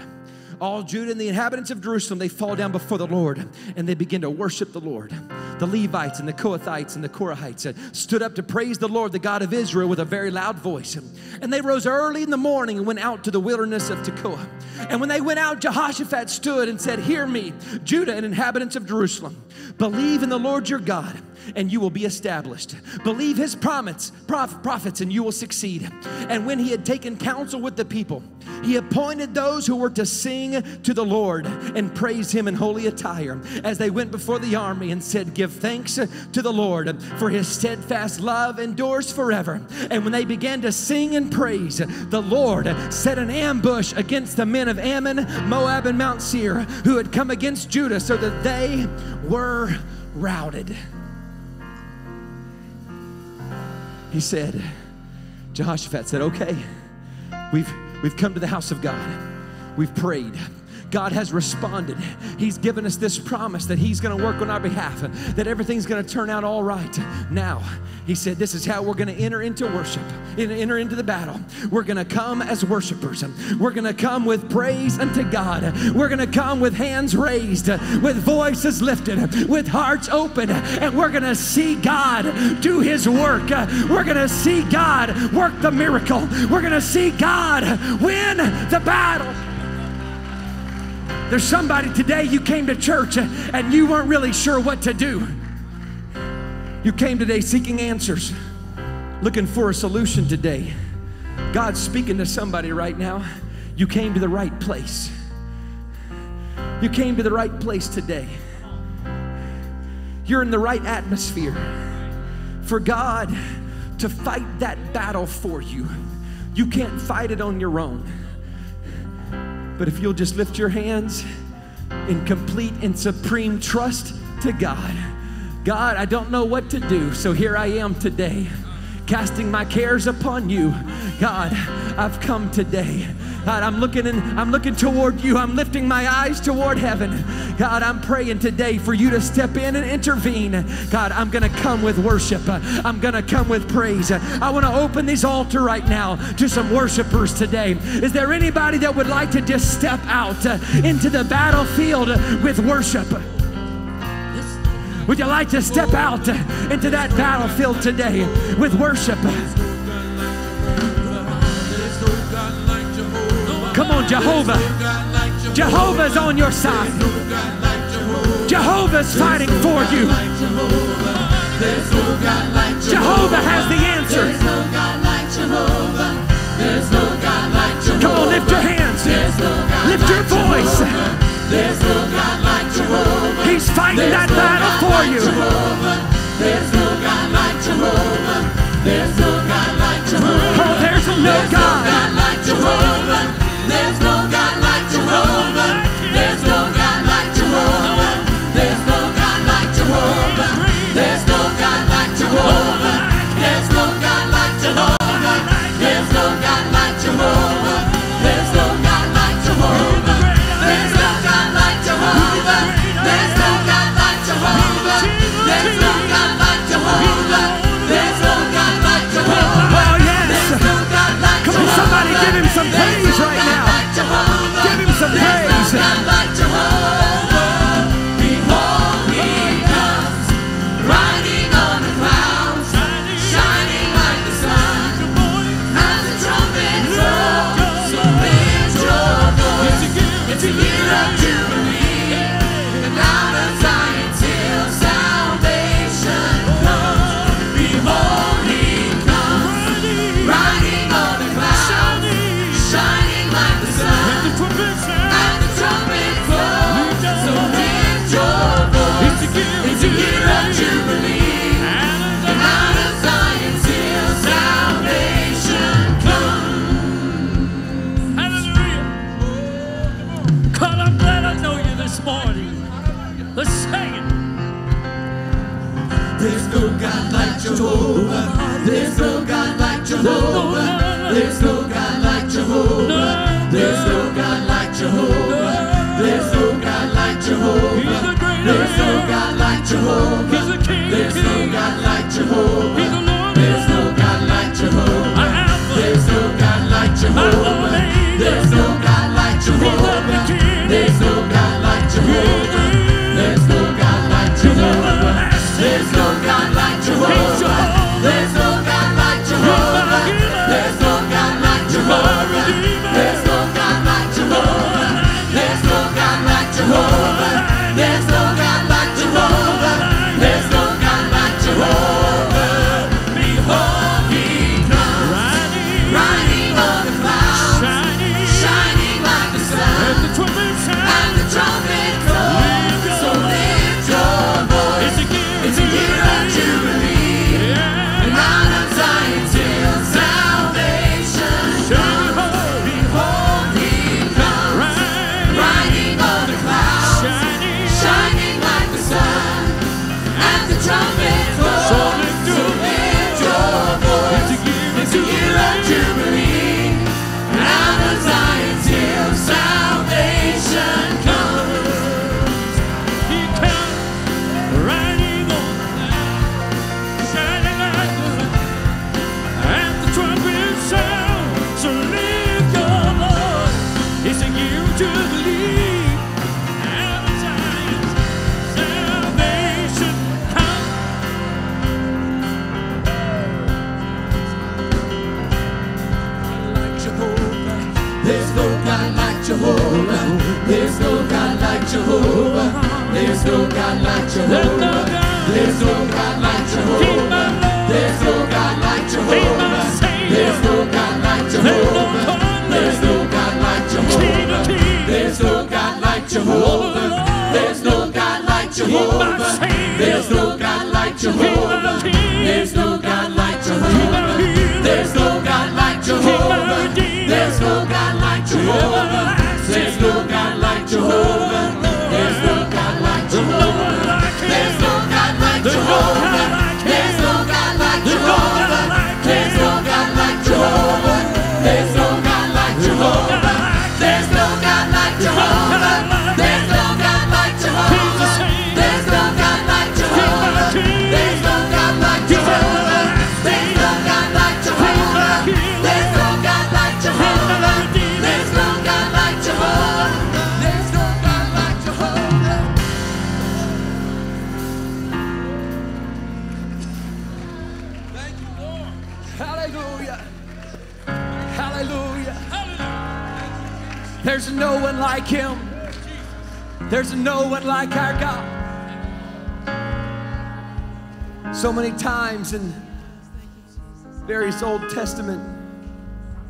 All Judah and the inhabitants of Jerusalem, they fall down before the Lord and they begin to worship the Lord. The Levites and the Kohathites and the Korahites stood up to praise the Lord, the God of Israel, with a very loud voice. And they rose early in the morning and went out to the wilderness of Tekoa. And when they went out, Jehoshaphat stood and said, hear me, Judah and inhabitants of Jerusalem. Believe in the Lord your God, and you will be established. Believe his prophets, prophets, and you will succeed. And when he had taken counsel with the people, he appointed those who were to sing to the Lord and praise him in holy attire as they went before the army and said, give thanks to the Lord, for his steadfast love endures forever. And when they began to sing and praise, the Lord set an ambush against the men of Ammon, Moab, and Mount Seir, who had come against Judah, so that they were routed. He said, Jehoshaphat said, okay, we've, we've come to the house of God. We've prayed. God has responded. He's given us this promise that he's going to work on our behalf, that everything's going to turn out all right. Now, he said, this is how we're going to enter into worship, enter into the battle. We're going to come as worshipers. We're going to come with praise unto God. We're going to come with hands raised, with voices lifted, with hearts open, and we're going to see God do his work. We're going to see God work the miracle. We're going to see God win the battle. There's somebody today, you came to church and you weren't really sure what to do. You came today seeking answers, looking for a solution today. God's speaking to somebody right now. You came to the right place. You came to the right place today. You're in the right atmosphere for God to fight that battle for you. You can't fight it on your own. But if you'll just lift your hands in complete and supreme trust to God. God, I don't know what to do, so here I am today, casting my cares upon you. God, I've come today. God, I'm looking, in, I'm looking toward you. I'm lifting my eyes toward heaven. God, I'm praying today for you to step in and intervene. God, I'm going to come with worship. I'm going to come with praise. I want to open this altar right now to some worshipers today. Is there anybody that would like to just step out into the battlefield with worship? Would you like to step out into that battlefield today with worship? Come on, Jehovah. Jehovah's on your side. Jehovah's fighting for you. Jehovah has the answer. Come on, lift your hands. Lift your voice. He's fighting that battle for you. There's no God like Jehovah. There's no God like Jehovah. Oh, there's no God like Jehovah. There's no God like Jehovah. There's no God like Jehovah. There's no God like Jehovah. There's no God like Jehovah. There's no God like Jehovah. There's no God like Jehovah. There's no God like Jehovah. There's no God like Jehovah. There's no God like Jehovah. There's no God like Jehovah. There's no God like Jehovah. Oh yes. Come on, somebody give him some praise right now. Give him some praise. Like Jehovah, behold, he comes, riding on the clouds, shining like the sun, as the trumpet rolls, so lift your voice. It's a year of jubilee, and out of Zion till salvation comes. Behold, he comes, riding on the clouds, shining like the sun. It's a year of jubilee, and out of Zion till salvation comes. Hallelujah. God, I'm glad I know you this morning. Let's sing it. There's no God like Jehovah. There's no God like Jehovah. There's no God like Jehovah. There's no God like Jehovah. There's no God like Jehovah. There's no God like Jehovah. There's no God like Jehovah. There's no God like Jehovah. There's no God like Jehovah. There's no God like Jehovah. There's no God like Jehovah. There's no God like Jehovah. There's no God like Jehovah. There's no God like Jehovah. There's no God like Jehovah. There's no God like Jehovah. There's no God like Jehovah. There's no God like Jehovah. There's no God like Jehovah. Behold, he comes, riding on the clouds, shining like the sun, and the trumpet calls. So lift your voice. It's a year of jubilee, and out of Zion till salvation comes. Behold, he comes, riding on the clouds, shining like the sun, and the trumpet calls. So lift your voice. It's a year of jubilee, and out of Zion till salvation comes. He comes, riding on the clouds, shining like the sun, and the trumpet sound. So lift your voice. It's a year of jubilee. There's no God like Jehovah. There's no God like Jehovah. There's no God like Jehovah. There's no God like Jehovah. There's no God like Jehovah. There's no God like Jehovah. There's no God like Jehovah. There's no God like Jehovah. There's no God like Jehovah. There's no God like Jehovah. There's no God like Jehovah. There's no God like Jehovah. There's no God like Jehovah. There's no God like Jehovah. There's no God like Jehovah. There's no God like Jehovah. There's no God like Jehovah. There's no God like Jehovah. There's no God like Jehovah. There's no God like Jehovah. There's no God like Jehovah. There's no God like Jehovah. There's no God like Jehovah. There's no God like Jehovah. There's no God like Jehovah. There's no God like Jehovah. There's no God like Jehovah. Thank you, Lord. Hallelujah. Hallelujah. Hallelujah. There's no one like him. There's no one like our God. So many times in various Old Testament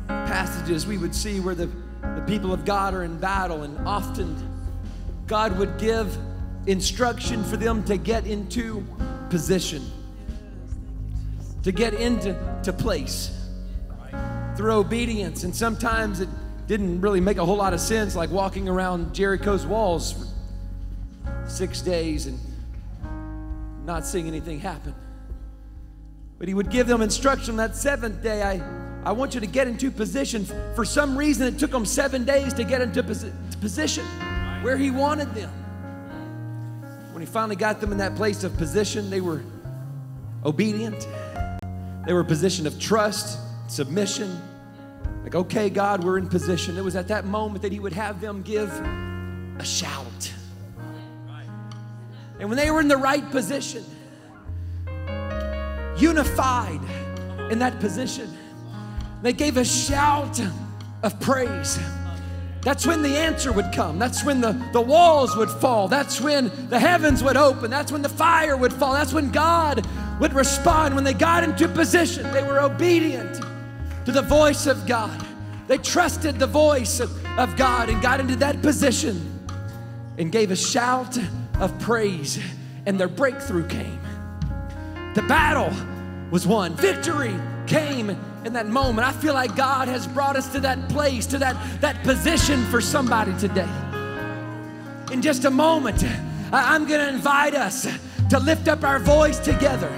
passages, we would see where the, the people of God are in battle, and often God would give instruction for them to get into position, to get into to place through obedience. And sometimes it didn't really make a whole lot of sense, like walking around Jericho's walls for six days and not seeing anything happen. But he would give them instruction that seventh day, I, I want you to get into position. For some reason, it took them seven days to get into posi- position where he wanted them. When he finally got them in that place of position, they were obedient. They were a position of trust, submission. Like, okay, God, we're in position. It was at that moment that he would have them give a shout. And when they were in the right position, unified in that position, they gave a shout of praise. That's when the answer would come. That's when the, the walls would fall. That's when the heavens would open. That's when the fire would fall. That's when God would respond. When they got into position, they were obedient to the voice of God. They trusted the voice of, of God and got into that position and gave a shout of praise, and their breakthrough came. The battle was won. Victory came in that moment. I feel like God has brought us to that place, to that, that position for somebody today. In just a moment, I'm going to invite us to lift up our voice together,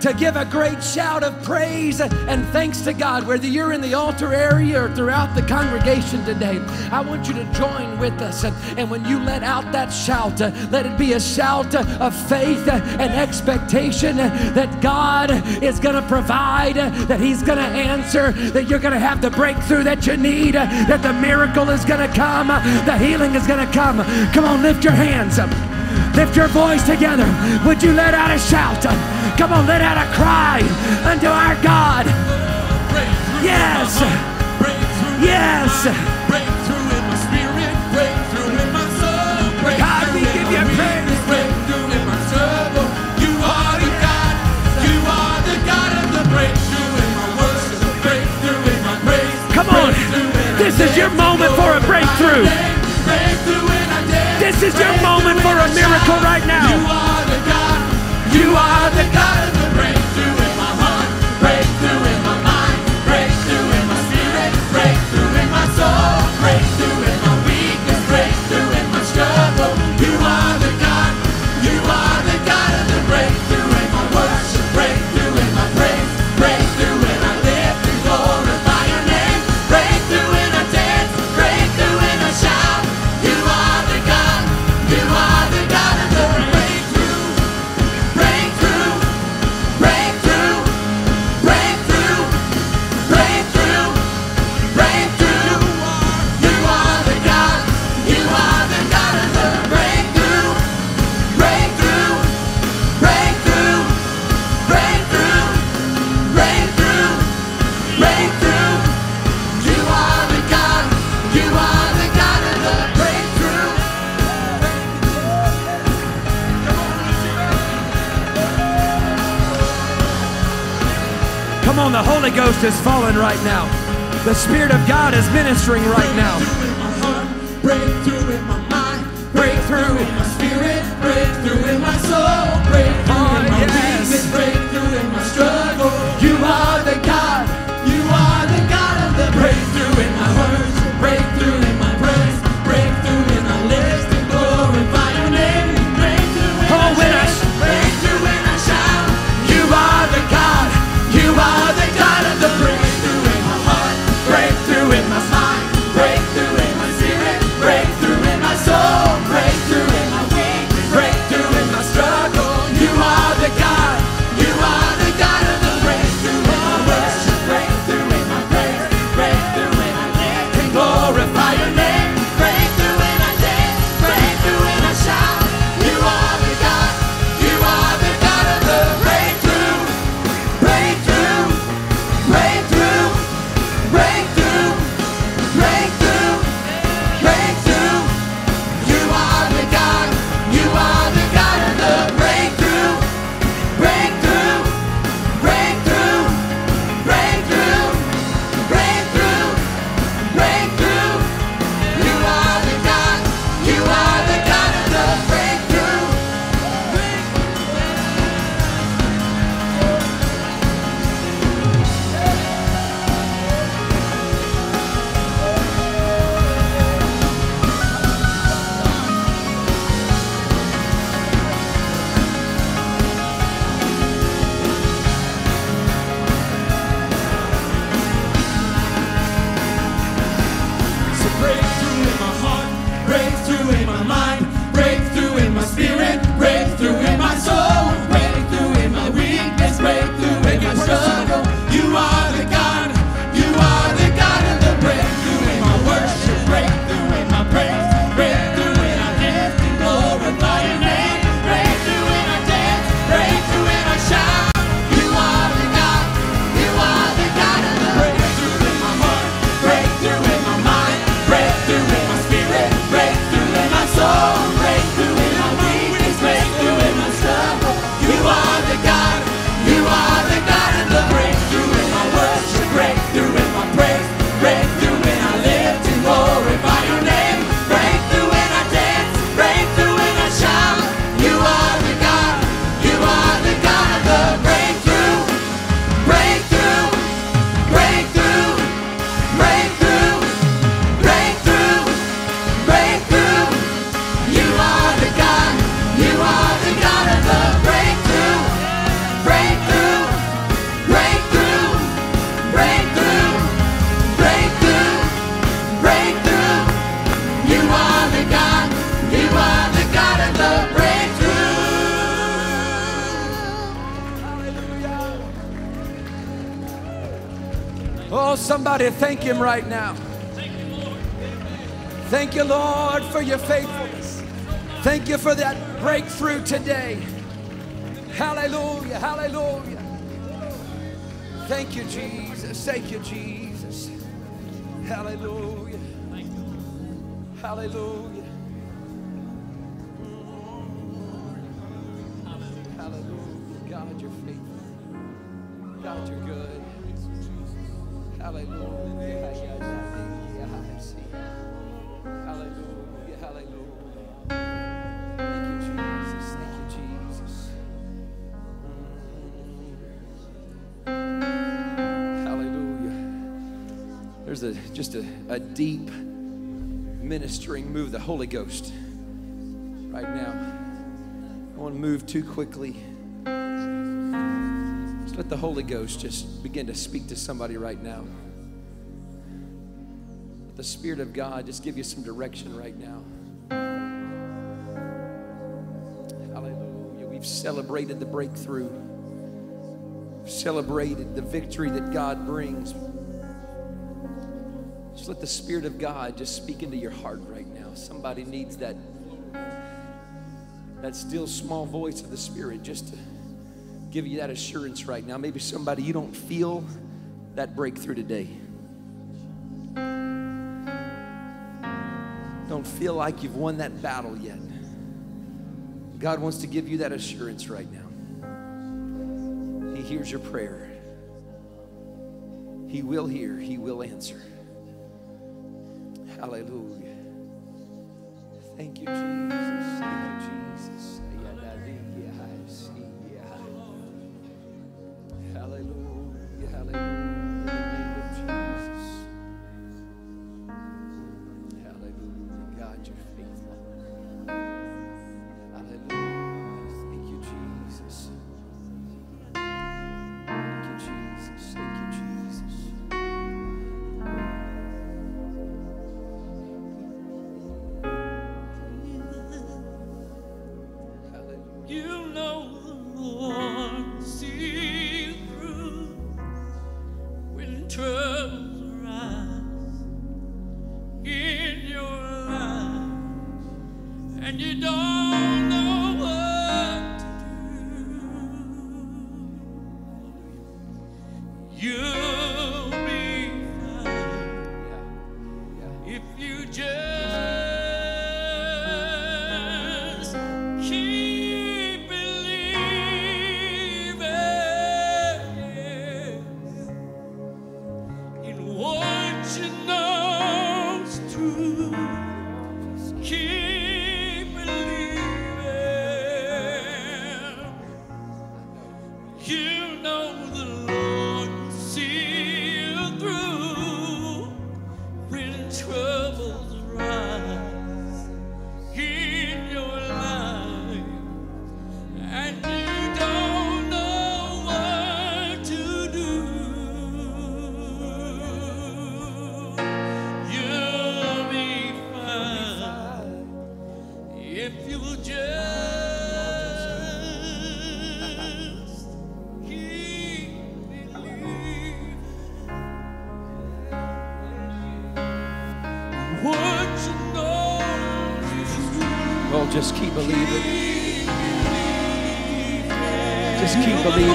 to give a great shout of praise and thanks to God, whether you're in the altar area or throughout the congregation today. I want you to join with us, and when you let out that shout, let it be a shout of faith and expectation that God is going to provide, that he's going to answer, that you're going to have the breakthrough that you need, that the miracle is going to come, the healing is going to come. Come on, lift your hands up. Lift your voice together. Would you let out a shout? Come on, let out a cry unto our God. Yes. Yes. Breakthrough in my spirit. Breakthrough in my soul. God, we give you praise. Breakthrough in my soul. You are the God. You are the God of the breakthrough in my worship. Breakthrough in my praise. Come on. This is your moment for a breakthrough. This is your moment for a miracle right now. You are the God. You are the God of the breakthrough in my heart, breakthrough in my mind, breakthrough in my spirit, breakthrough in my soul, breakthrough in my weakness, breakthrough in my struggle. You are the God. You are the God of the breakthrough in my worship, breakthrough in my praise, breakthrough when I lift and glorify your name, breakthrough when I dance, breakthrough when I shout. You are the Holy Ghost is falling right now. The Spirit of God is ministering right now. Breakthrough in my heart, breakthrough in my mind, breakthrough in my spirit, breakthrough in my soul, breakthrough in my weakness, breakthrough in my struggle. You are the God. You are the God of the breakthrough in my words, breakthrough in my praise, breakthrough in our lives to glorify your name, breakthrough in our lives, breakthrough in our shout. You are the God. You are the God of the breakthrough in my heart, breakthrough in my mind, breakthrough in my spirit, breakthrough in my soul, breakthrough in my weakness, breakthrough in my struggle. You are the God. Oh, somebody thank him right now. Thank you, Lord. Thank you, Lord, for your faithfulness. Thank you for that breakthrough today. Hallelujah, hallelujah. Thank you, Jesus. Thank you, Jesus. Hallelujah. Hallelujah. Hallelujah. God, you're faithful. God, you're good. Hallelujah. Hallelujah. Hallelujah. Thank you, Jesus. Thank you, Jesus. Hallelujah. There's a just a, a deep ministering move of the Holy Ghost right now. I don't want to move too quickly. Just let the Holy Ghost just begin to speak to somebody right now. Let the Spirit of God just give you some direction right now. Hallelujah. We've celebrated the breakthrough. We've celebrated the victory that God brings. Just let the Spirit of God just speak into your heart right now. Somebody needs that, that still small voice of the Spirit just to give you that assurance right now. Maybe somebody, you don't feel that breakthrough today. Don't feel like you've won that battle yet. God wants to give you that assurance right now. He hears your prayer. He will hear. He will answer. Hallelujah. Thank you, Jesus. Thank you, Jesus. Hallelujah. Hallelujah. Hallelujah. In the name of Jesus. Hallelujah. God, you're faithful. Hallelujah. Thank you, Jesus. Thank you, Jesus. Thank you, Jesus. Just keep believing. Just keep believing.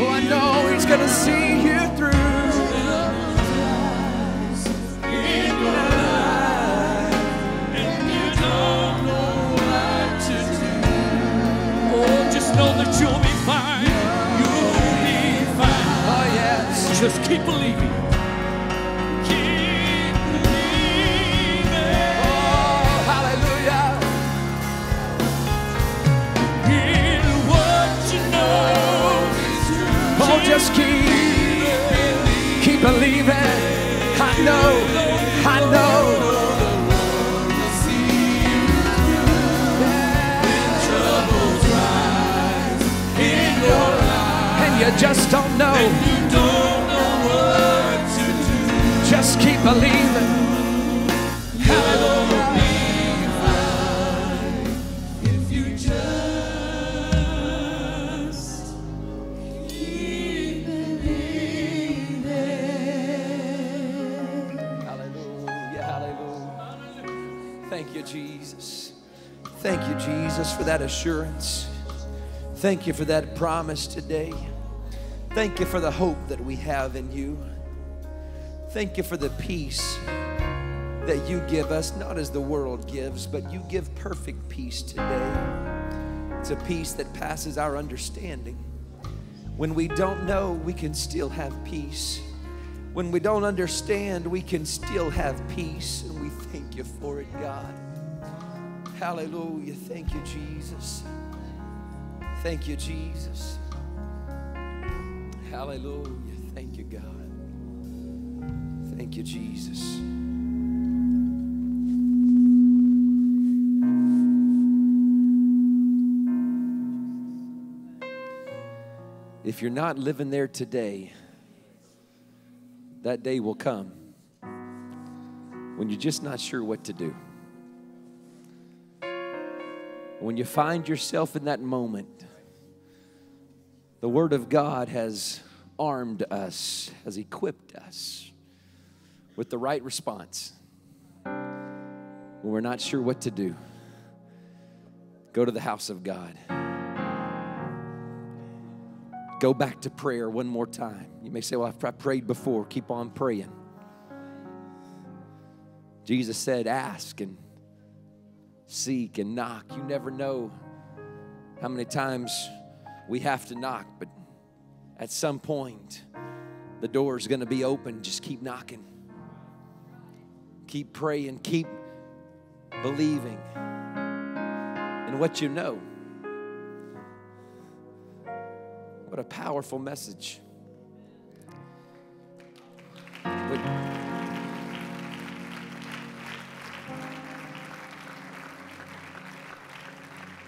Oh, I know he's gonna see you through. And you don't know what to do. Oh, just know that you'll be fine. You'll be fine. Oh, yes. Just keep believing. Just keep, keep believing. I know, I know. And you just don't know. Just keep believing. Hallelujah. If you just. Jesus. Thank you, Jesus, for that assurance. Thank you for that promise today. Thank you for the hope that we have in you. Thank you for the peace that you give us, not as the world gives, but you give perfect peace today. It's a peace that passes our understanding. When we don't know, we can still have peace. When we don't understand, we can still have peace, and we thank you for it, God. Hallelujah. Thank you, Jesus. Thank you, Jesus. Hallelujah. Thank you, God. Thank you, Jesus. If you're not living there today, that day will come when you're just not sure what to do. When you find yourself in that moment, the Word of God has armed us, has equipped us with the right response. When we're not sure what to do, go to the house of God. Go back to prayer one more time. You may say, well, I've prayed before. Keep on praying. Jesus said, ask and seek and knock. You never know how many times we have to knock, but at some point, the door is going to be open. Just keep knocking. Keep praying. Keep believing in what you know. What a powerful message. But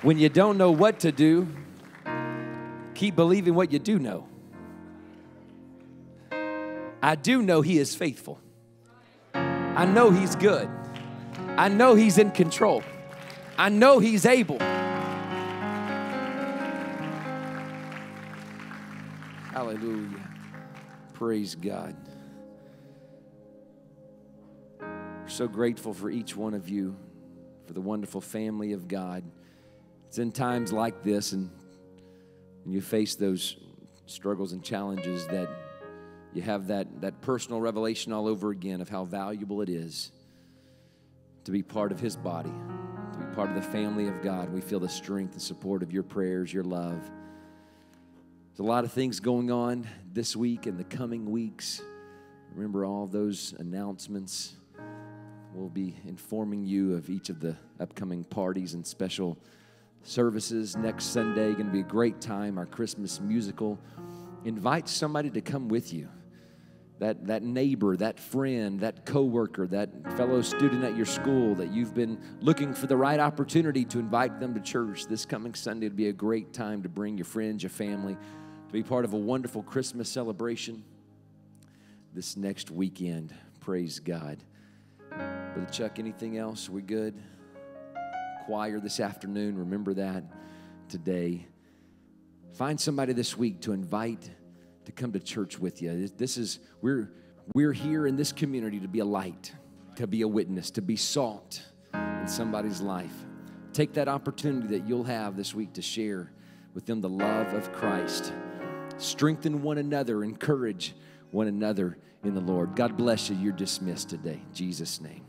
when you don't know what to do, keep believing what you do know. I do know He is faithful. I know He's good. I know He's in control. I know He's able. Hallelujah. Praise God. We're so grateful for each one of you, for the wonderful family of God. It's in times like this and, and you face those struggles and challenges that you have that, that personal revelation all over again of how valuable it is to be part of His body, to be part of the family of God. We feel the strength and support of your prayers, your love. There's a lot of things going on this week and the coming weeks. Remember all those announcements. We'll be informing you of each of the upcoming parties and special services next Sunday. Going to be a great time, our Christmas musical. Invite somebody to come with you. That, that neighbor, that friend, that coworker, that fellow student at your school that you've been looking for the right opportunity to invite them to church. This coming Sunday would be a great time to bring your friends, your family, to be part of a wonderful Christmas celebration this next weekend. Praise God. Brother Chuck, anything else? We good? Choir this afternoon. Remember that today. Find somebody this week to invite to come to church with you. This is, we're, we're here in this community to be a light, to be a witness, to be salt in somebody's life. Take that opportunity that you'll have this week to share with them the love of Christ. Strengthen one another, encourage one another in the Lord. God bless you. You're dismissed today. In Jesus' name.